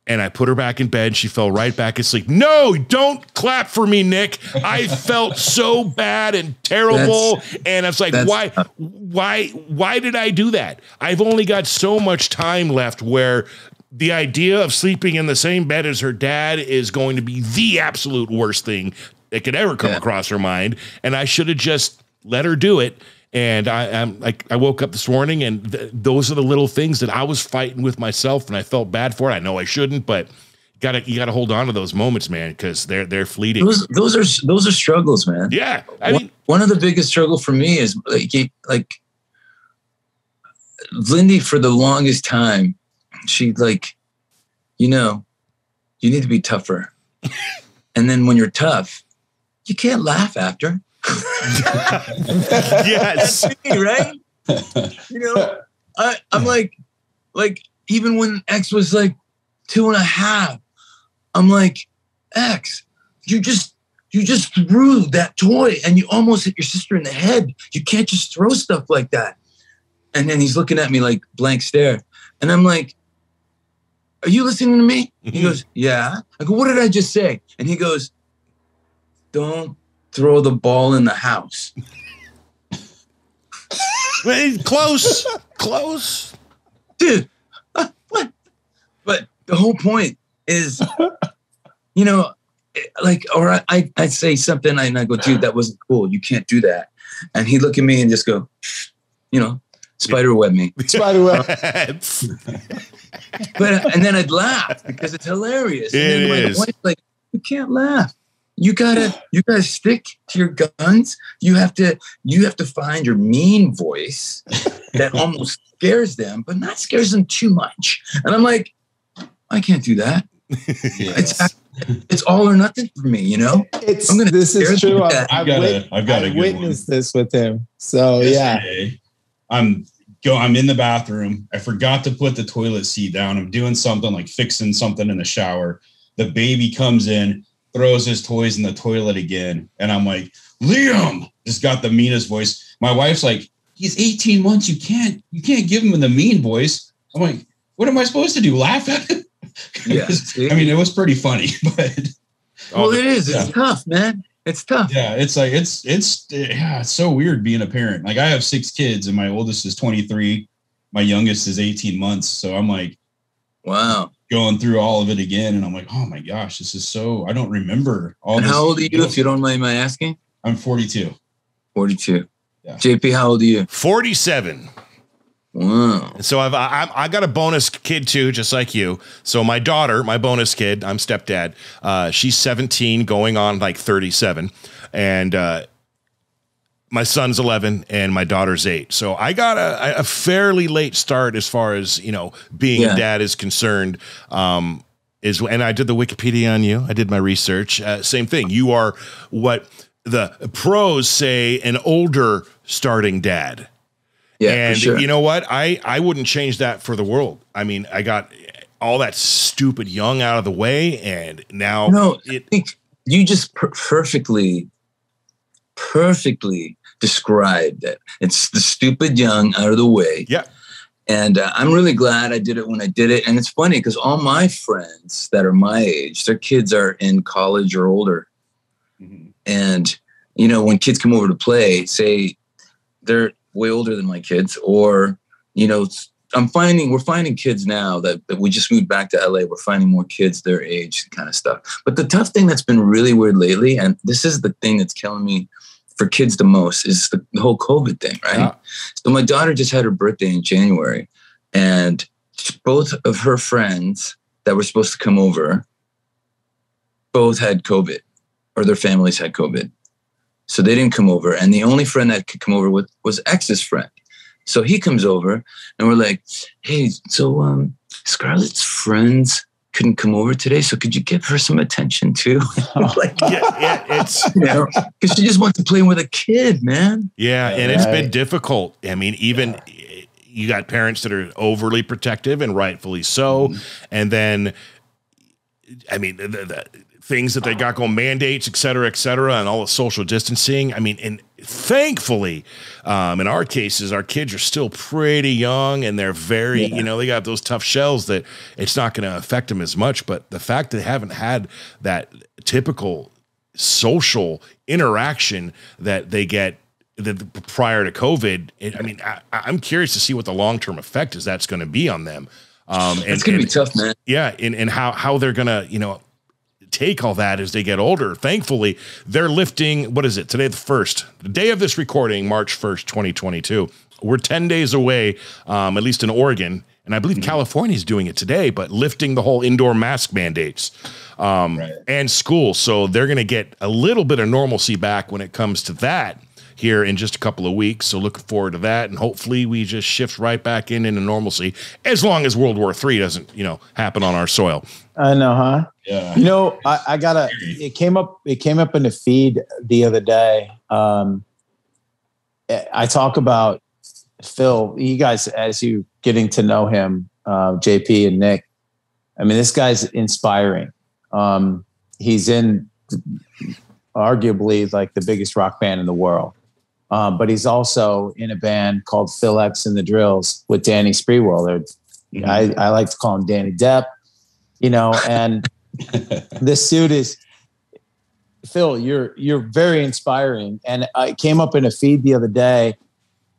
And I put her back in bed. She fell right back asleep. No, don't clap for me, Nick. I felt so bad and terrible. And I was like, why did I do that? I've only got so much time left where the idea of sleeping in the same bed as her dad is going to be the absolute worst thing that could ever come across her mind. And I should have just let her do it. And I'm like, I woke up this morning and those are the little things that I was fighting with myself. And I felt bad for it. I know I shouldn't, but you gotta hold on to those moments, man. 'Cause they're fleeting. Those are struggles, man. Yeah. I mean, one of the biggest struggle for me is like Lindy, for the longest time, she'd like, you know, you need to be tougher. And then when you're tough, you can't laugh after. Yes. That's me, right? You know, I'm like, even when X was like 2.5, I'm like, X, you just threw that toy and you almost hit your sister in the head. You can't just throw stuff like that. And then he's looking at me like blank stare. And I'm like, are you listening to me? He goes, yeah. I go, what did I just say? And he goes, don't throw the ball in the house. Close. Dude, what? But the whole point is, you know, like, or I'd say something and I go, dude, that wasn't cool. You can't do that. And he'd look at me and just go, you know, Spiderweb me. Spiderweb. But and then I'd laugh because it's hilarious. And then my wife's like, you can't laugh. You gotta stick to your guns. You have to find your mean voice that almost scares them, but not scares them too much. And I'm like, I can't do that. Yes. It's all or nothing for me, you know. This is true. I've witnessed this with him. So yesterday, I'm in the bathroom. I forgot to put the toilet seat down. I'm doing something like fixing something in the shower. The baby comes in, throws his toys in the toilet again, and I'm like, Liam, just got the meanest voice. My wife's like, he's 18 months. You can't give him the mean voice. I'm like, what am I supposed to do? Laugh at him? Yeah, I mean, it was pretty funny, but it is. It's tough, man. It's tough. Yeah, it's like it's so weird being a parent. Like I have 6 kids, and my oldest is 23, my youngest is 18 months. So I'm like, wow, going through all of it again, and I'm like, oh my gosh, this is so. I don't remember all. And how old are you, if you don't mind my asking? I'm 42. 42. Yeah. JP, how old are you? 47. Wow. And so I got a bonus kid too, just like you. So my daughter, my bonus kid, I'm stepdad. She's 17 going on like 37, and my son's 11 and my daughter's 8. So I got a fairly late start as far as, you know, being a dad is concerned. And I did the Wikipedia on you. I did my research. Same thing. You are what the pros say an older starting dad. Yeah, and sure. You know what? I wouldn't change that for the world. I mean, I got all that stupid young out of the way, and now I think you just perfectly described it. It's the stupid young out of the way. Yeah. And I'm really glad I did it when I did it. And it's funny because all my friends that are my age, their kids are in college or older. Mm-hmm. And, you know, when kids come over to play, say they're way older than my kids, or, you know, we're finding kids now that we just moved back to LA. We're finding more kids their age kind of stuff. But the tough thing that's been really weird lately, and this is the thing that's killing me for kids the most, is the whole COVID thing, right? Yeah. So my daughter just had her birthday in January, and both of her friends that were supposed to come over both had COVID, or their families had COVID. So they didn't come over. And the only friend that could come over with was X's friend. So he comes over and we're like, hey, so Scarlett's friends couldn't come over today. So could you give her some attention too? Like, it's, you know, because she just wants to play with a kid, man. Yeah. And it's been difficult. I mean, even you got parents that are overly protective, and rightfully so. Mm-hmm. And then, I mean, the things that they got going, mandates, et cetera, and all the social distancing. I mean, and thankfully, in our cases, our kids are still pretty young, and they're very, you know, they got those tough shells that it's not going to affect them as much. But the fact that they haven't had that typical social interaction that they get prior to COVID, I mean, I'm curious to see what the long-term effect is that's going to be on them. It's going to be tough, man. Yeah. And how they're going to, you know, take all that as they get older. Thankfully, they're lifting, what is it, today, the day of this recording, March 1st, 2022. We're 10 days away, at least in Oregon, and I believe California's doing it today, but lifting the whole indoor mask mandates and school. So they're going to get a little bit of normalcy back when it comes to that here in just a couple of weeks. So looking forward to that. And hopefully we just shift right back into normalcy, as long as World War III doesn't, you know, happen on our soil. I know, huh? Yeah. You know, I gotta, it came up in the feed the other day. I talk about Phil, you guys, as you getting to know him, JP and Nick, I mean, this guy's inspiring. He's in arguably like the biggest rock band in the world. But he's also in a band called Phil X and the Drills with Danny Spreewell. Mm-hmm. I like to call him Danny Depp, you know, and this suit is, Phil, you're very inspiring. And I came up in a feed the other day.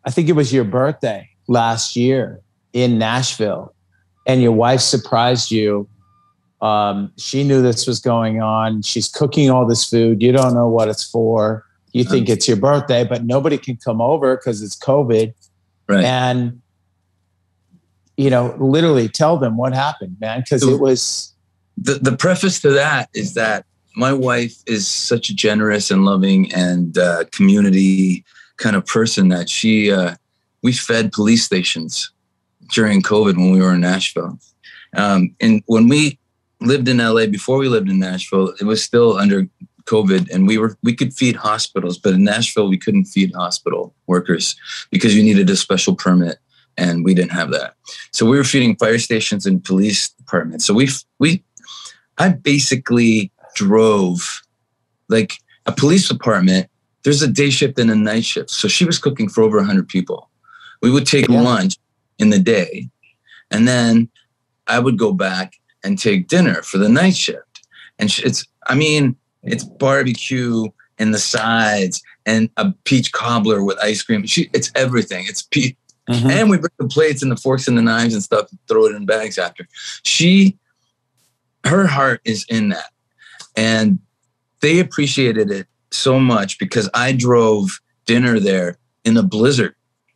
I think it was your birthday last year in Nashville, and your wife surprised you. She knew this was going on. She's cooking all this food. You don't know what it's for. You think it's your birthday, but nobody can come over because it's COVID. Right. And, you know, literally tell them what happened, man, because it was... The preface to that is that my wife is such a generous and loving and community kind of person that she... we fed police stations during COVID when we were in Nashville. And when we lived in LA, before we lived in Nashville, it was still under COVID, and we could feed hospitals, but in Nashville, we couldn't feed hospital workers because you needed a special permit, and we didn't have that. So we were feeding fire stations and police departments. So I basically drove like a police department. There's a day shift and a night shift. So she was cooking for over 100 people. We would take lunch in the day, and then I would go back and take dinner for the night shift. And it's barbecue and the sides and a peach cobbler with ice cream. It's everything. It's peach. Mm-hmm. And we bring the plates and the forks and the knives and stuff and throw it in bags after. Her heart is in that. And they appreciated it so much because I drove dinner there in a blizzard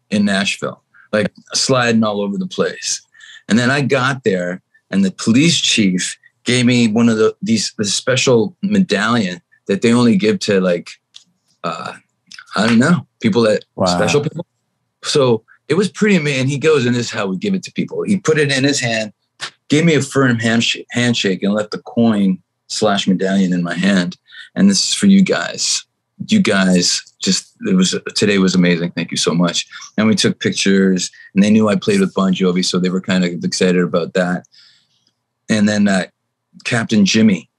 in Nashville, like sliding all over the place. And then I got there, and the police chief gave me one of the special medallion that they only give to people that special people. So it was pretty amazing. He goes, and this is how we give it to people. He put it in his hand, gave me a firm handshake, and left the coin/medallion in my hand. And this is for you guys. You guys today was amazing. Thank you so much. And we took pictures, and they knew I played with Bon Jovi, so they were kind of excited about that. And then Captain Jimmy,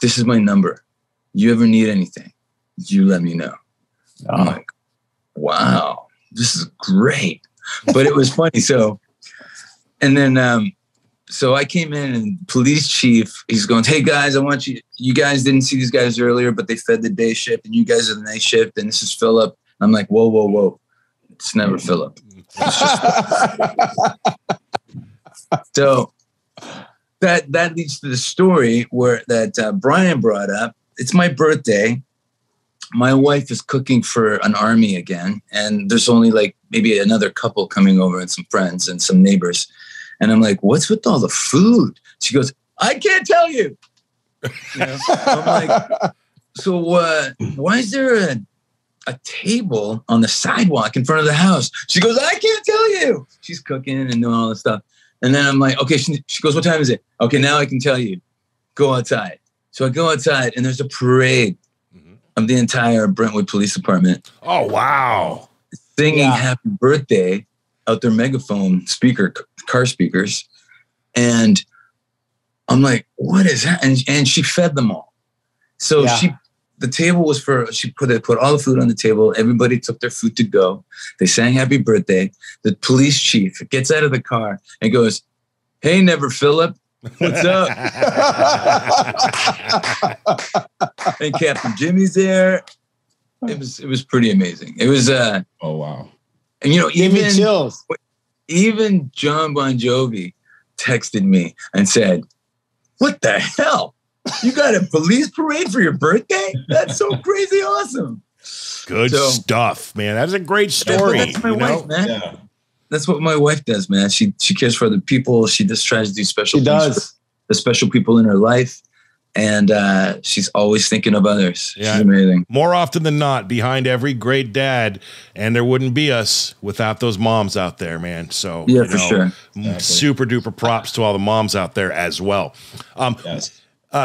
this is my number. You ever need anything, you let me know. Oh. I'm like, wow, this is great. But it was funny. So, and then, so I came in, and police chief, he's going, hey guys, I want you guys didn't see these guys earlier, but they fed the day shift, and you guys are the night shift, and this is Philip. I'm like, whoa. It's never Philip. It's So that leads to the story where Brian brought up. It's my birthday. My wife is cooking for an army again, and there's only like maybe another couple coming over and some friends and some neighbors. And I'm like, what's with all the food? She goes, I can't tell you. I'm like, so why is there a table on the sidewalk in front of the house? She goes, I can't tell you. She's cooking and doing all this stuff. And then I'm like, okay, she goes, what time is it? Okay, now I can tell you. Go outside. So I go outside, and there's a parade of the entire Brentwood Police Department. Oh, wow. Singing happy birthday out their megaphone car speakers. And I'm like, what is that? And she fed them all. So she put all the food on the table. Everybody took their food to go. They sang happy birthday. The police chief gets out of the car and goes, hey, Never Philip, what's up? And Captain Jimmy's there. It was pretty amazing. It was, oh, wow. And, you know, even John Bon Jovi texted me and said, what the hell? You got a police parade for your birthday? That's so crazy awesome. Good stuff, man. That's a great story. That's my wife, man. Yeah. That's what my wife does, man. She cares for other people. She just tries to do special things for the special people in her life. And she's always thinking of others. Yeah. She's amazing. More often than not, behind every great dad, and there wouldn't be us without those moms out there, man. So yeah, for sure. Exactly. Super duper props to all the moms out there as well. Yes.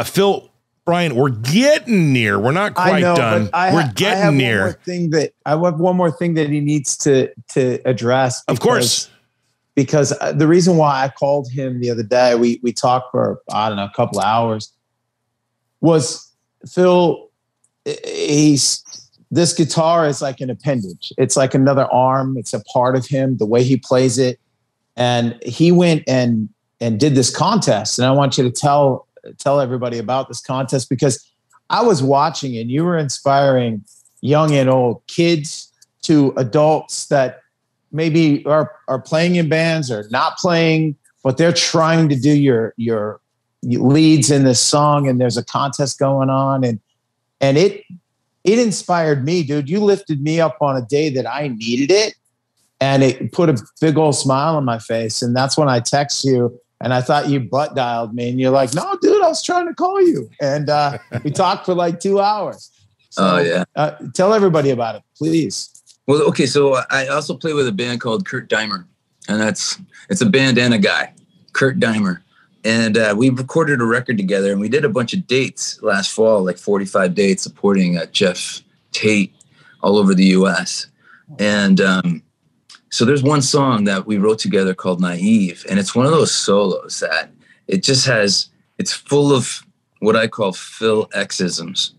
Phil, Brian, we're getting near. We're not quite done. We're getting near. I have one more thing that he needs to address. Of course. Because the reason why I called him the other day, we talked for, I don't know, a couple of hours. Was Phil, this guitar is like an appendage. It's like another arm. It's a part of him, the way he plays it. And he went and did this contest. And I want you to tell everybody about this contest, because I was watching and you were inspiring young and old, kids to adults that maybe are playing in bands or not playing, but they're trying to do your leads in this song, and there's a contest going on, and it inspired me, dude. You lifted me up on a day that I needed it, And it put a big old smile on my face. And that's when I text you. And I thought you butt dialed me. And you're like, no, dude, I was trying to call you. And we talked for like 2 hours. So, tell everybody about it, please. Well, okay. So I also play with a band called Kurt Dimer. And it's a band and a guy, Kurt Dimer. And we recorded a record together. And we did a bunch of dates last fall, like 45 dates supporting Jeff Tate all over the U.S. And so there's one song that we wrote together called Naive, and it's one of those solos that it just has, it's full of what I call Phil X-isms.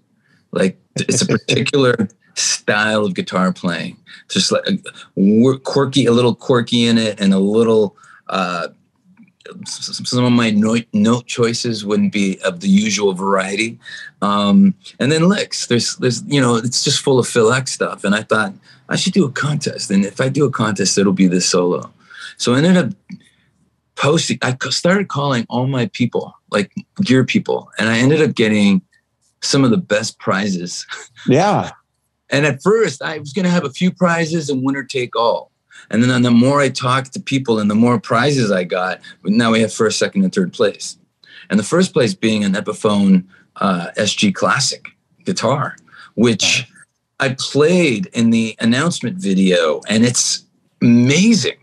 Like it's a particular style of guitar playing, just like quirky, a little quirky in it, and a little, some of my note choices wouldn't be of the usual variety. And then licks, there's, you know, it's just full of Phil X stuff. And I thought I should do a contest. And if I do a contest, it'll be this solo. So I ended up posting, I started calling all my people, like gear people. And I ended up getting some of the best prizes. Yeah. And at first I was going to have a few prizes and winner take all. And then the more I talked to people and the more prizes I got, now we have first, second, and third place. And the first place being an Epiphone SG Classic guitar, which I played in the announcement video, and it's amazing.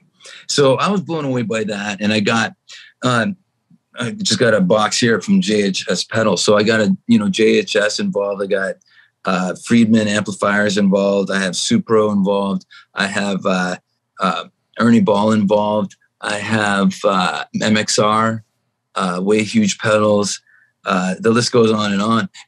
So I was blown away by that. And I got, I just got a box here from JHS Pedal. So I got a, you know, JHS involved. I got Friedman amplifiers involved. I have Supro involved. I have, Ernie Ball involved. I have MXR, Way Huge Pedals. The list goes on.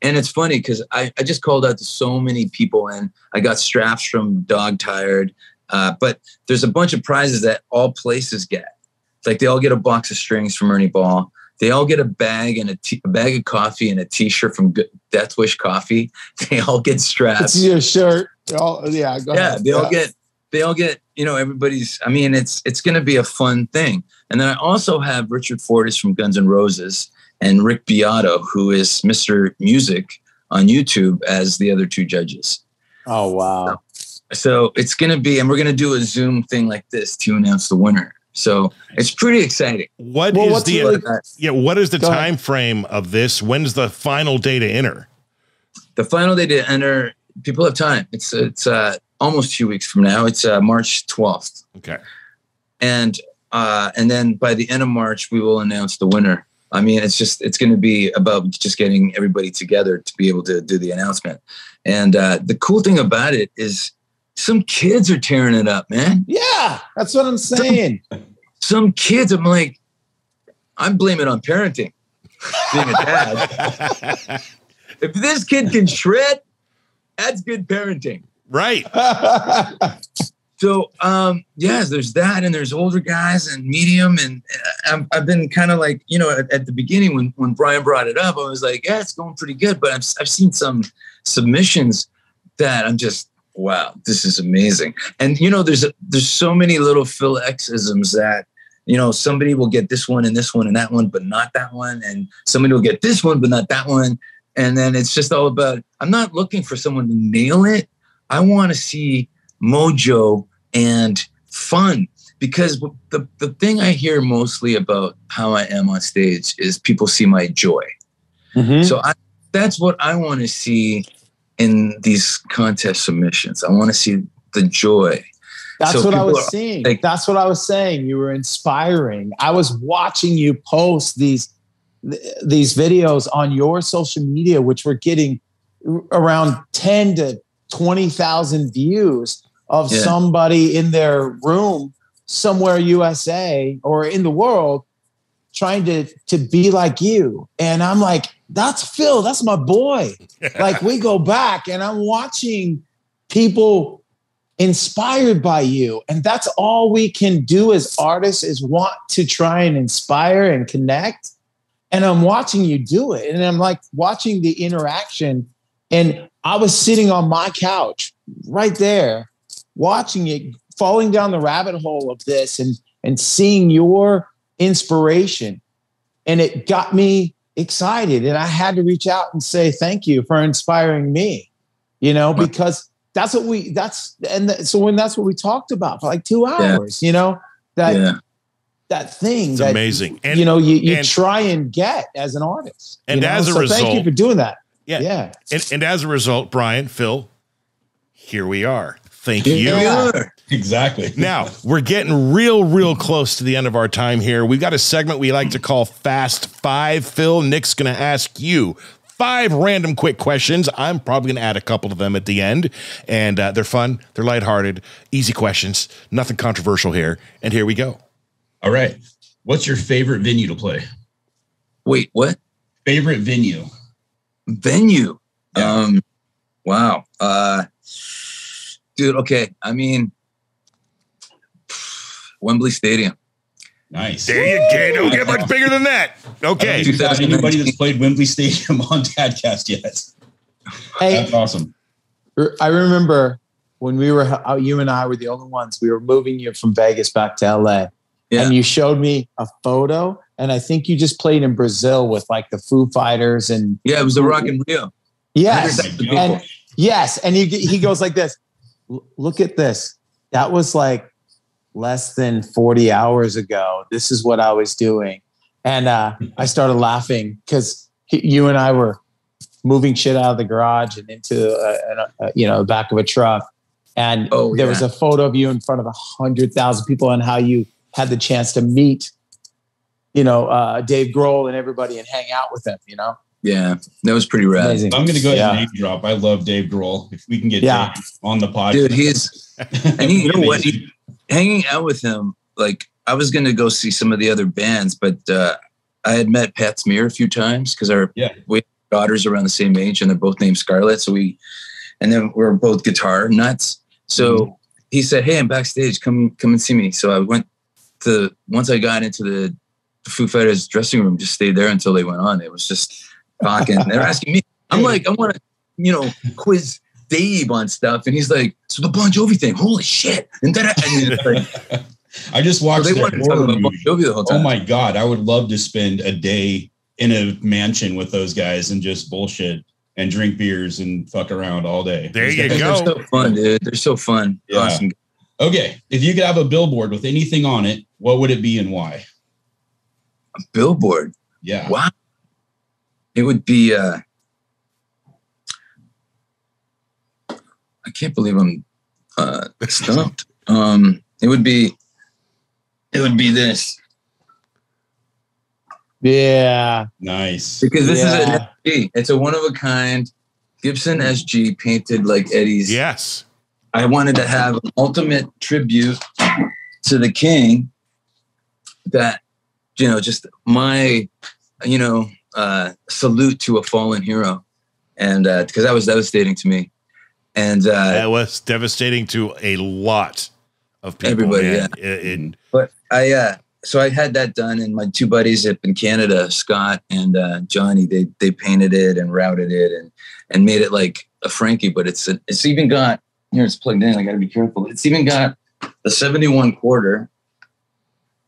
And it's funny because I just called out to so many people, and I got straps from Dog Tired. But there's a bunch of prizes that all places get. It's like they all get a box of strings from Ernie Ball. They all get a bag and a bag of coffee and a T-shirt from Death Wish Coffee. They all get straps. It's your shirt. They all get, you know, everybody's, I mean, it's going to be a fun thing. And then I also have Richard Fortus from Guns N' Roses and Rick Beato, who is Mr. Music on YouTube, as the other two judges. Oh, wow. So it's going to be, and we're going to do a Zoom thing like this to announce the winner. So it's pretty exciting. What is the time frame of this? When's the final day to enter? The final day to enter, people have time. It's almost 2 weeks from now. It's March 12th. Okay. And then by the end of March, we will announce the winner. I mean, it's going to be about just getting everybody together to be able to do the announcement. And the cool thing about it is some kids are tearing it up, man. Yeah, that's what I'm saying. Some kids, I'm like, I blame it on parenting. Being a dad. If this kid can shred, that's good parenting. Right. So, yes, there's that, and there's older guys and medium. And I've been kind of like, you know, at the beginning when Brian brought it up, I was like, yeah, it's going pretty good. But I've seen some submissions that I'm just, wow, this is amazing. And, you know, there's so many little Phil X-isms that, you know, somebody will get this one and this one and that one, but not that one. And somebody will get this one, but not that one. And then it's just all about, I'm not looking for someone to nail it. I want to see mojo and fun, because the thing I hear mostly about how I am on stage is people see my joy. Mm-hmm. So that's what I want to see in these contest submissions. I want to see the joy. That's what I was seeing. Like, that's what I was saying. You were inspiring. I was watching you post these videos on your social media, which were getting around 10 to 20,000 views of somebody in their room somewhere USA or in the world trying to be like you. And I'm like, that's Phil. That's my boy. Like, we go back, and I'm watching people inspired by you. And that's all we can do as artists is want to try and inspire and connect. And I'm watching you do it. And I'm like watching the interaction. And I was sitting on my couch right there watching it, falling down the rabbit hole of this and seeing your inspiration. And it got me excited. And I had to reach out and say, thank you for inspiring me, you know, because that's what we, that's, and so when that's what we talked about for like 2 hours, you know, that, that thing, that's amazing. And, you know, you try and get as an artist. And as a result, thank you for doing that. Yeah. Yeah. And as a result, Brian, Phil, here we are. Thank you. Exactly. Now we're getting real close to the end of our time here. We've got a segment we like to call Fast Five. Phil, Nick's going to ask you 5 random quick questions. I'm probably going to add a couple of them at the end, and they're fun. They're lighthearted, easy questions, nothing controversial here. And here we go. All right. What's your favorite venue to play? Wait, what? Favorite venue. Venue. Yeah. Wow. Dude. Okay. I mean, Wembley Stadium. Nice. There you go. Don't get much bigger than that. Okay. I don't think anybody that's played Wembley Stadium on Dadcast yet. Hey, that's awesome. I remember when we were out, you and I were the only ones. We were moving you from Vegas back to LA, and you showed me a photo. And I think you just played in Brazil with like the Foo Fighters and it was the Rock and Rio. Yes, and yes, and he goes like this. Look at this. That was like less than 40 hours ago. This is what I was doing. And I started laughing because you and I were moving shit out of the garage and into the back of a truck. And there was a photo of you in front of 100,000 people and how you had the chance to meet, you know, Dave Grohl and everybody and hang out with them, you know? Yeah, that was pretty rad. Amazing. I'm going to go ahead and name drop. I love Dave Grohl. If we can get Dave on the podcast. Dude, you know what? Hanging out with him, like I was going to go see some of the other bands, but I had met Pat Smear a few times because we had daughters around the same age and they're both named Scarlett. So we're both guitar nuts. So he said, hey, I'm backstage. Come and see me. So I went to, once I got into the Foo Fighters dressing room, just stayed there until they went on. It was just talking. They're asking me, I'm like, I want to, quiz Dave on stuff. And he's like, so the Bon Jovi thing, holy shit. And then I just watched Bon Jovi the whole time. Oh my God. I would love to spend a day in a mansion with those guys and just bullshit and drink beers and fuck around all day. There you go. They're so fun, dude. They're so fun. Yeah. Awesome. Okay. If you could have a billboard with anything on it, what would it be and why? A billboard? Yeah. Wow. It would be, I can't believe I'm stumped. It would be this. Yeah. Nice. Because this is an SG. It's a one of a kind Gibson SG painted like Eddie's. Yes. I wanted to have an ultimate tribute to the king that, just my, salute to a fallen hero. And because that was devastating to me. And that was devastating to a lot of people. Everybody, but I, so I had that done, and my 2 buddies up in Canada, Scott and Johnny, they painted it and routed it and made it like a Frankie. But it's even got here. It's plugged in. I got to be careful. It's even got the 71 quarter,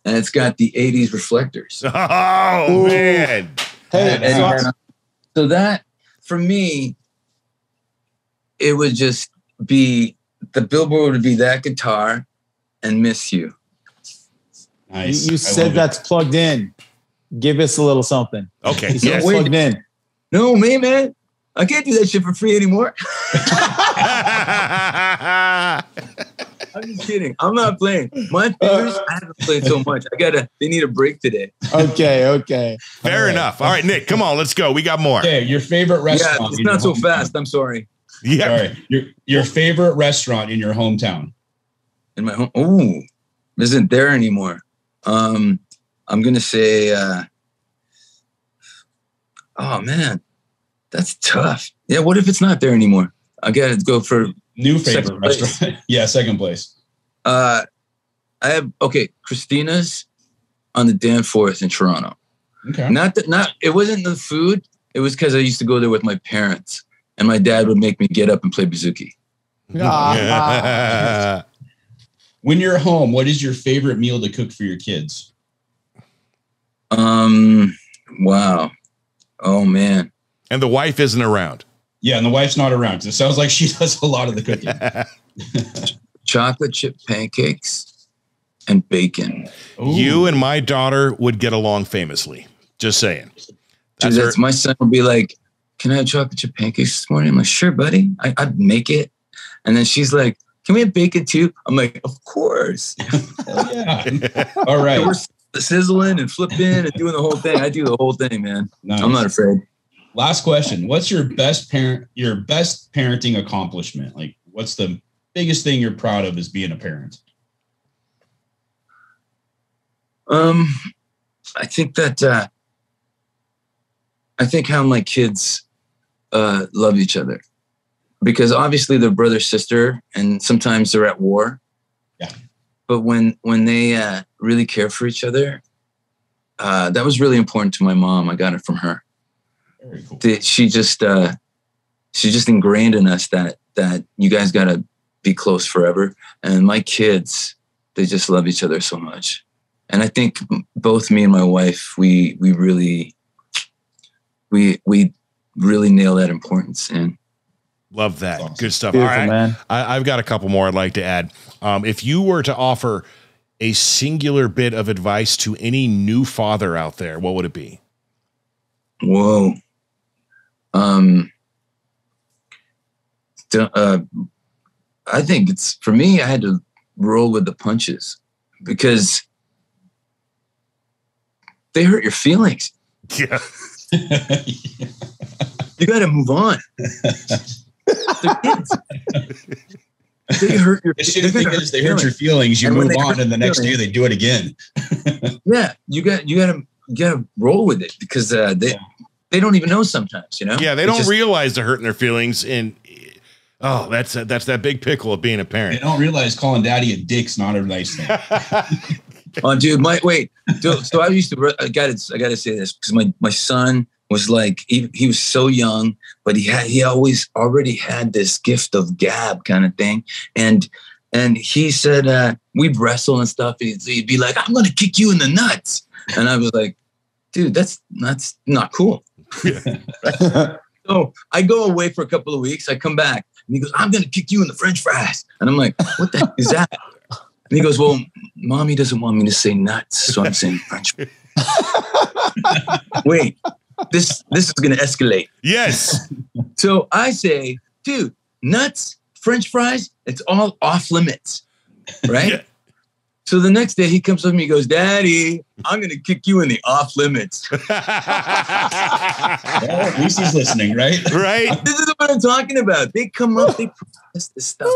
and it's got the 80s reflectors. Oh man! Hey, and, so that for me. It would just be, the billboard would be that guitar and miss you. Nice. You said that's plugged in. Give us a little something. Okay. Yes. Plugged in. No, man. I can't do that shit for free anymore. I'm just kidding. I'm not playing. My fingers, I haven't played so much. They need a break today. Okay. Fair enough. All right, Nick, come on. Let's go. We got more. Okay, your favorite restaurant. Yeah, it's not so fast. I'm sorry. Yeah. All right. Your favorite restaurant in your hometown. In my home. Oh, isn't there anymore. I'm going to say, oh man, that's tough. Yeah. What if it's not there anymore? I got to go for new favorite restaurant. Yeah. Second place. Christina's on the Danforth in Toronto. Okay. It wasn't the food. It was cause I used to go there with my parents. And my dad would make me get up and play bouzouki. Yeah. When you're home, what is your favorite meal to cook for your kids? Wow. Oh, man. And the wife isn't around. Yeah, and the wife's not around because it sounds like she does a lot of the cooking. Chocolate chip pancakes and bacon. Ooh. You and my daughter would get along famously. Just saying. That's dude, my son would be like, can I have chocolate chip pancakes this morning? I'm like, sure, buddy. I'd make it. And then she's like, can we have bacon too? I'm like, of course. Yeah. All right. And we're sizzling and flipping and doing the whole thing. I do the whole thing, man. Nice. I'm not afraid. Last question. What's your best parent, your best parenting accomplishment? Like, what's the biggest thing you're proud of as being a parent? I think that, I think how my kids love each other, because obviously they're brother sister and sometimes they're at war. Yeah. But when they really care for each other, that was really important to my mom. I got it from her. Very cool. She just ingrained in us that you guys got to be close forever. And my kids, they just love each other so much. And I think both me and my wife, we really nail that importance in. Love that. Awesome. Good stuff. Beautiful. All right. Man. I've got a couple more I'd like to add. If you were to offer a singular bit of advice to any new father out there, what would it be? Whoa. I think it's, for me, I had to roll with the punches because they hurt your feelings. Yeah. You got to move on. They're kids. They hurt your feelings. They hurt your feelings. You move on, and the next day they do it again. Yeah, you got to roll with it because they don't even know sometimes. You know. Yeah, they don't realize they're hurting their feelings, and oh, that's that big pickle of being a parent. They don't realize calling daddy a dick's not a nice thing. Oh, dude, so I used to. I gotta say this because my son was like, he was so young, but he already had this gift of gab kind of thing, and he said we'd wrestle and stuff. He'd be like, "I'm gonna kick you in the nuts," and I was like, "Dude, that's not cool." Yeah. So I go away for a couple of weeks. I come back, and he goes, "I'm gonna kick you in the French fries," and I'm like, "What the heck is that?" And he goes, "Well, mommy doesn't want me to say nuts, so I'm saying French." Wait, this is going to escalate. Yes. So I say, dude, nuts, French fries, it's all off limits, right? Yeah. So the next day he comes up to me and goes, "Daddy, I'm going to kick you in the off limits." Well, at least he's listening, right? Right. This is what I'm talking about. They come up, they process this stuff.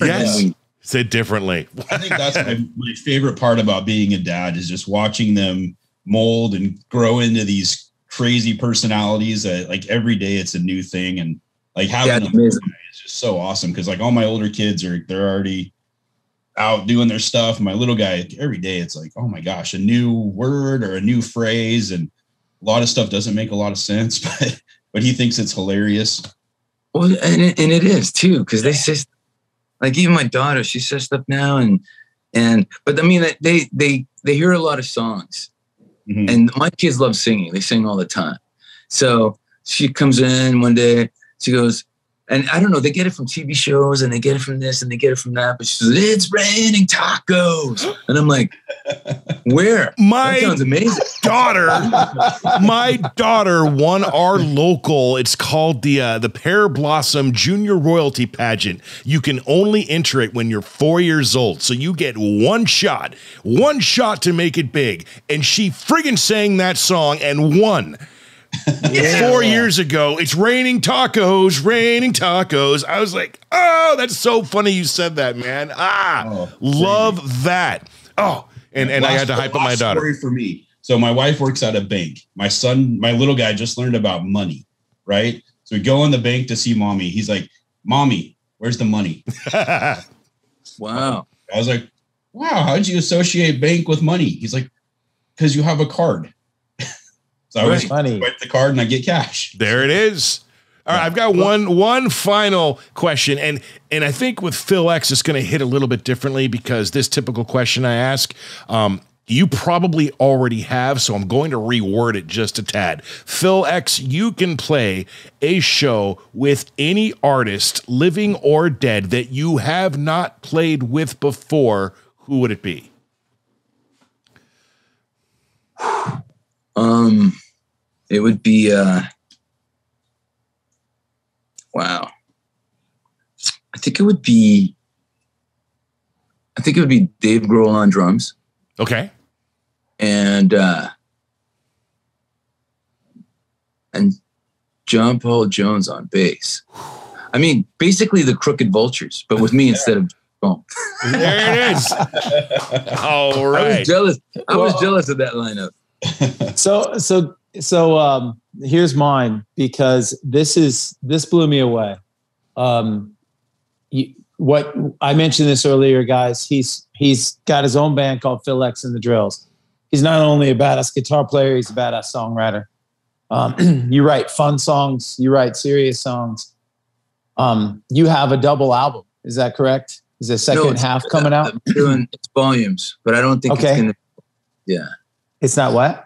Yes. Said differently. I think that's my favorite part about being a dad is just watching them mold and grow into these crazy personalities that like every day it's a new thing. And like having them is just so awesome. Cause like all my older kids they're already out doing their stuff. My little guy, every day it's like, oh my gosh, a new word or a new phrase. And a lot of stuff doesn't make a lot of sense, but he thinks it's hilarious. Well, and it is too. Cause they say, like even my daughter, she says stuff now, but I mean they hear a lot of songs, mm-hmm. and my kids love singing. They sing all the time. So she comes in one day, she goes, and I don't know, they get it from TV shows and they get it from this and they get it from that. But she says, "It's raining tacos," and I'm like, "Where? That sounds amazing." My daughter won our local. It's called the Pear Blossom Junior Royalty Pageant. You can only enter it when you're 4 years old, so you get one shot to make it big. And she friggin' sang that song and won. Yeah. 4 years ago, "It's raining tacos, raining tacos." I was like, "Oh, that's so funny you said that, man." Love that. Oh, and I had to hype up my daughter. Story for me. So my wife works at a bank. My little guy just learned about money, right? So we go in the bank to see mommy. He's like, "Mommy, where's the money?" Wow. I was like, "Wow, how did you associate bank with money?" He's like, "Because you have a card." So I always swipe the card and I get cash. There it is. All right, I've got one final question. And I think with Phil X, it's going to hit a little bit differently because this typical question I ask, you probably already have, so I'm going to reword it just a tad. Phil X, you can play a show with any artist, living or dead, that you have not played with before. Who would it be? It would be, wow. I think it would be Dave Grohl on drums. Okay. And John Paul Jones on bass. I mean, basically the Crooked Vultures, but with me instead of Paul. Oh. There it is. All right. I was jealous of that lineup. So here's mine, because this blew me away. What I mentioned this earlier, guys. He's got his own band called Phil X and the Drills. He's not only a badass guitar player, he's a badass songwriter. You write fun songs, you write serious songs. You have a double album, is that correct? Is the second half coming out? I'm doing it's volumes, but I don't think it's gonna. Yeah, it's not what.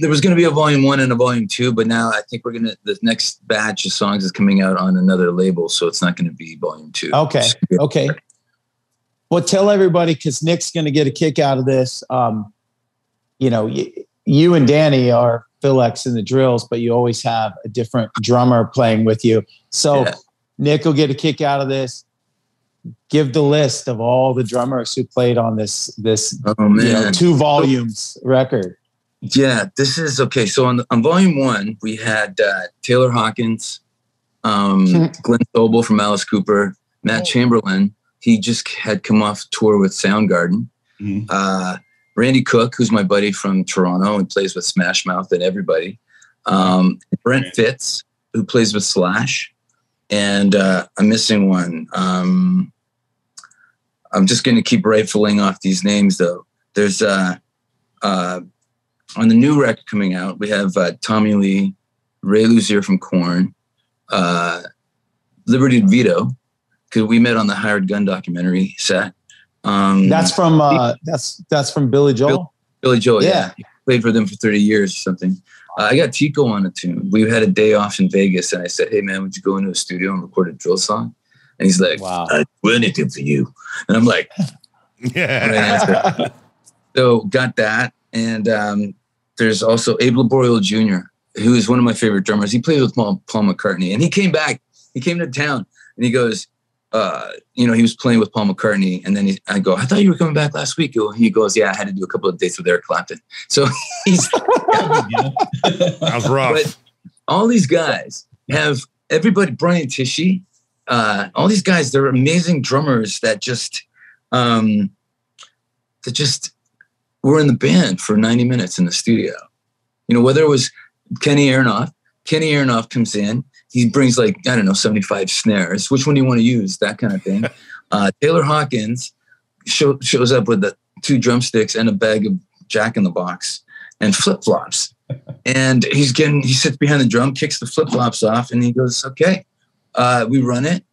There was going to be a volume 1 and a volume 2, but now I think the next batch of songs is coming out on another label. So it's not going to be volume 2. Okay. Okay. Well, tell everybody, cause Nick's going to get a kick out of this. You and Danny are Phil X and the Drills, but you always have a different drummer playing with you. So yeah. Nick will get a kick out of this. Give the list of all the drummers who played on this 2 volumes record. Yeah, this is okay. So on volume 1, we had Taylor Hawkins, Glenn Sobel from Alice Cooper, Matt Chamberlain. He just had come off tour with Soundgarden. Mm-hmm. Randy Cook, who's my buddy from Toronto and plays with Smash Mouth and everybody. Brent Fitz, who plays with Slash. And I'm missing one. I'm just going to keep rifling off these names, though. There's... on the new record coming out, we have Tommy Lee, Ray Luzier from Korn, Liberty DeVito, because we met on the Hired Gun documentary set. That's from Billy Joel. Billy Joel, yeah. He played for them for 30 years or something. I got Tico on a tune. We had a day off in Vegas, and I said, "Hey man, would you go into a studio and record a drill song?" And he's like, "Wow, I'd do anything for you." And I'm like, "Yeah." So got that. And there's also Abe Laboriel Jr., who is one of my favorite drummers. He played with Paul McCartney, and he came back. He came to town, and he goes, he was playing with Paul McCartney. And then I go, "I thought you were coming back last week." He goes, "Yeah, I had to do a couple of dates with Eric Clapton." So he's... That was rough. But all these guys have... Everybody, Brian Tishy, all these guys, they're amazing drummers that just... We're in the band for 90 minutes in the studio. Whether it was Kenny Aronoff comes in, he brings 75 snares. Which one do you want to use? That kind of thing. Taylor Hawkins shows up with 2 drumsticks and a bag of Jack in the Box and flip-flops. And he sits behind the drum, kicks the flip-flops off, and he goes, "Okay, we run it."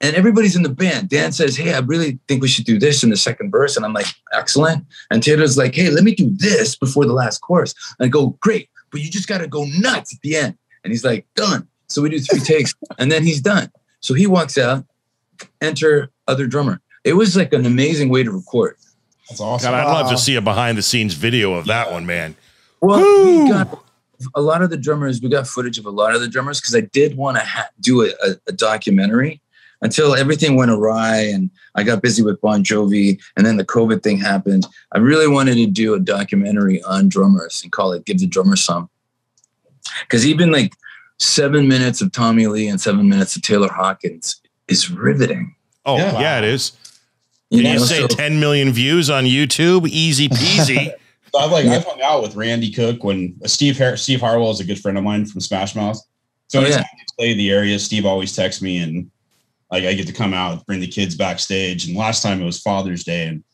And everybody's in the band. Dan says, "Hey, I really think we should do this in the second verse." And I'm like, "Excellent." And Taylor's like, "Hey, let me do this before the last chorus." And I go, "Great, but you just got to go nuts at the end." And he's like, "Done." So we do 3 takes, and then he's done. So he walks out, enter other drummer. It was like an amazing way to record. That's awesome. God, I'd love to see a behind-the-scenes video of that one, man. Well, we got a lot of the drummers. We got footage of a lot of the drummers because I did want to do a documentary. Until everything went awry and I got busy with Bon Jovi and then the COVID thing happened, I really wanted to do a documentary on drummers and call it Give the Drummer Some. Because even 7 minutes of Tommy Lee and 7 minutes of Taylor Hawkins is riveting. Oh, yeah, wow. Yeah, it is. You say 10 million views on YouTube? Easy peasy. So I've hung out with Randy Cook when Steve Harwell is a good friend of mine from Smash Mouth. So anytime I play the area, Steve always texts me and I get to come out, bring the kids backstage. And last time it was Father's Day, and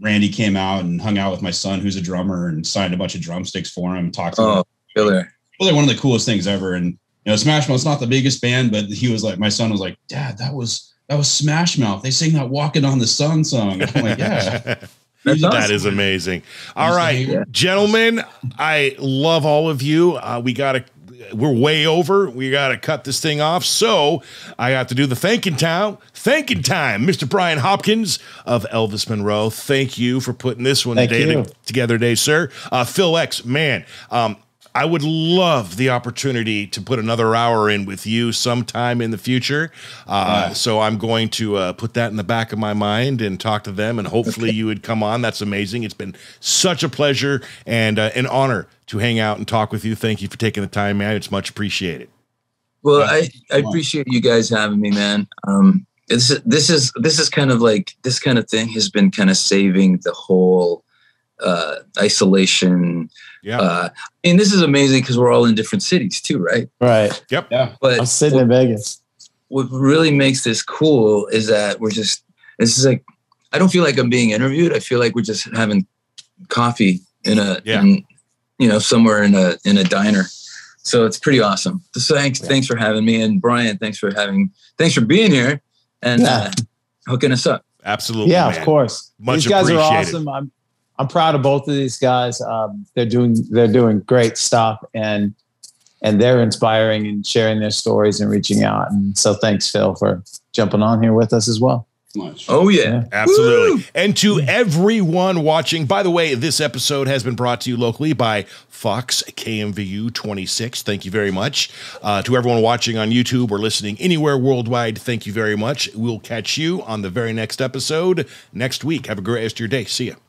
Randy came out and hung out with my son, who's a drummer, and signed a bunch of drumsticks for him. Talked to him. Really one of the coolest things ever. And Smash Mouth's not the biggest band, but he was like, my son was like, "Dad, that was Smash Mouth. They sing that Walking on the Sun song." And I'm like, "Yeah." That is amazing. All right, gentlemen, I love all of you. We're way over. We got to cut this thing off. So I have to do the thanking time. Mr. Brian Hopkins of Elvis Monroe. Thank you for putting this one together today, sir. Phil X, man, I would love the opportunity to put another hour in with you sometime in the future. So I'm going to put that in the back of my mind and talk to them, and hopefully you would come on. That's amazing. It's been such a pleasure and an honor to hang out and talk with you. Thank you for taking the time, man. It's much appreciated. Well, I appreciate you guys having me, man. This is kind of like, this kind of thing has been kind of saving the whole isolation. Yeah. And this is amazing because we're all in different cities too, right? Right. Yep. Yeah. But I'm sitting in Vegas. What really makes this cool is that we're just, this is like, I don't feel like I'm being interviewed. I feel like we're just having coffee in a, you know, somewhere in a diner. So it's pretty awesome. So thanks for having me. And Brian, thanks for being here and hooking us up. Absolutely. Yeah, man. Of course. These guys are awesome. I'm proud of both of these guys. They're doing great stuff, and they're inspiring and sharing their stories and reaching out. And so thanks, Phil, for jumping on here with us as well. Much. Oh, yeah. Absolutely. Woo! And to everyone watching, by the way, this episode has been brought to you locally by Fox KMVU 26. Thank you very much. To everyone watching on YouTube or listening anywhere worldwide, thank you very much. We'll catch you on the very next episode next week. Have a great rest of your day. See ya.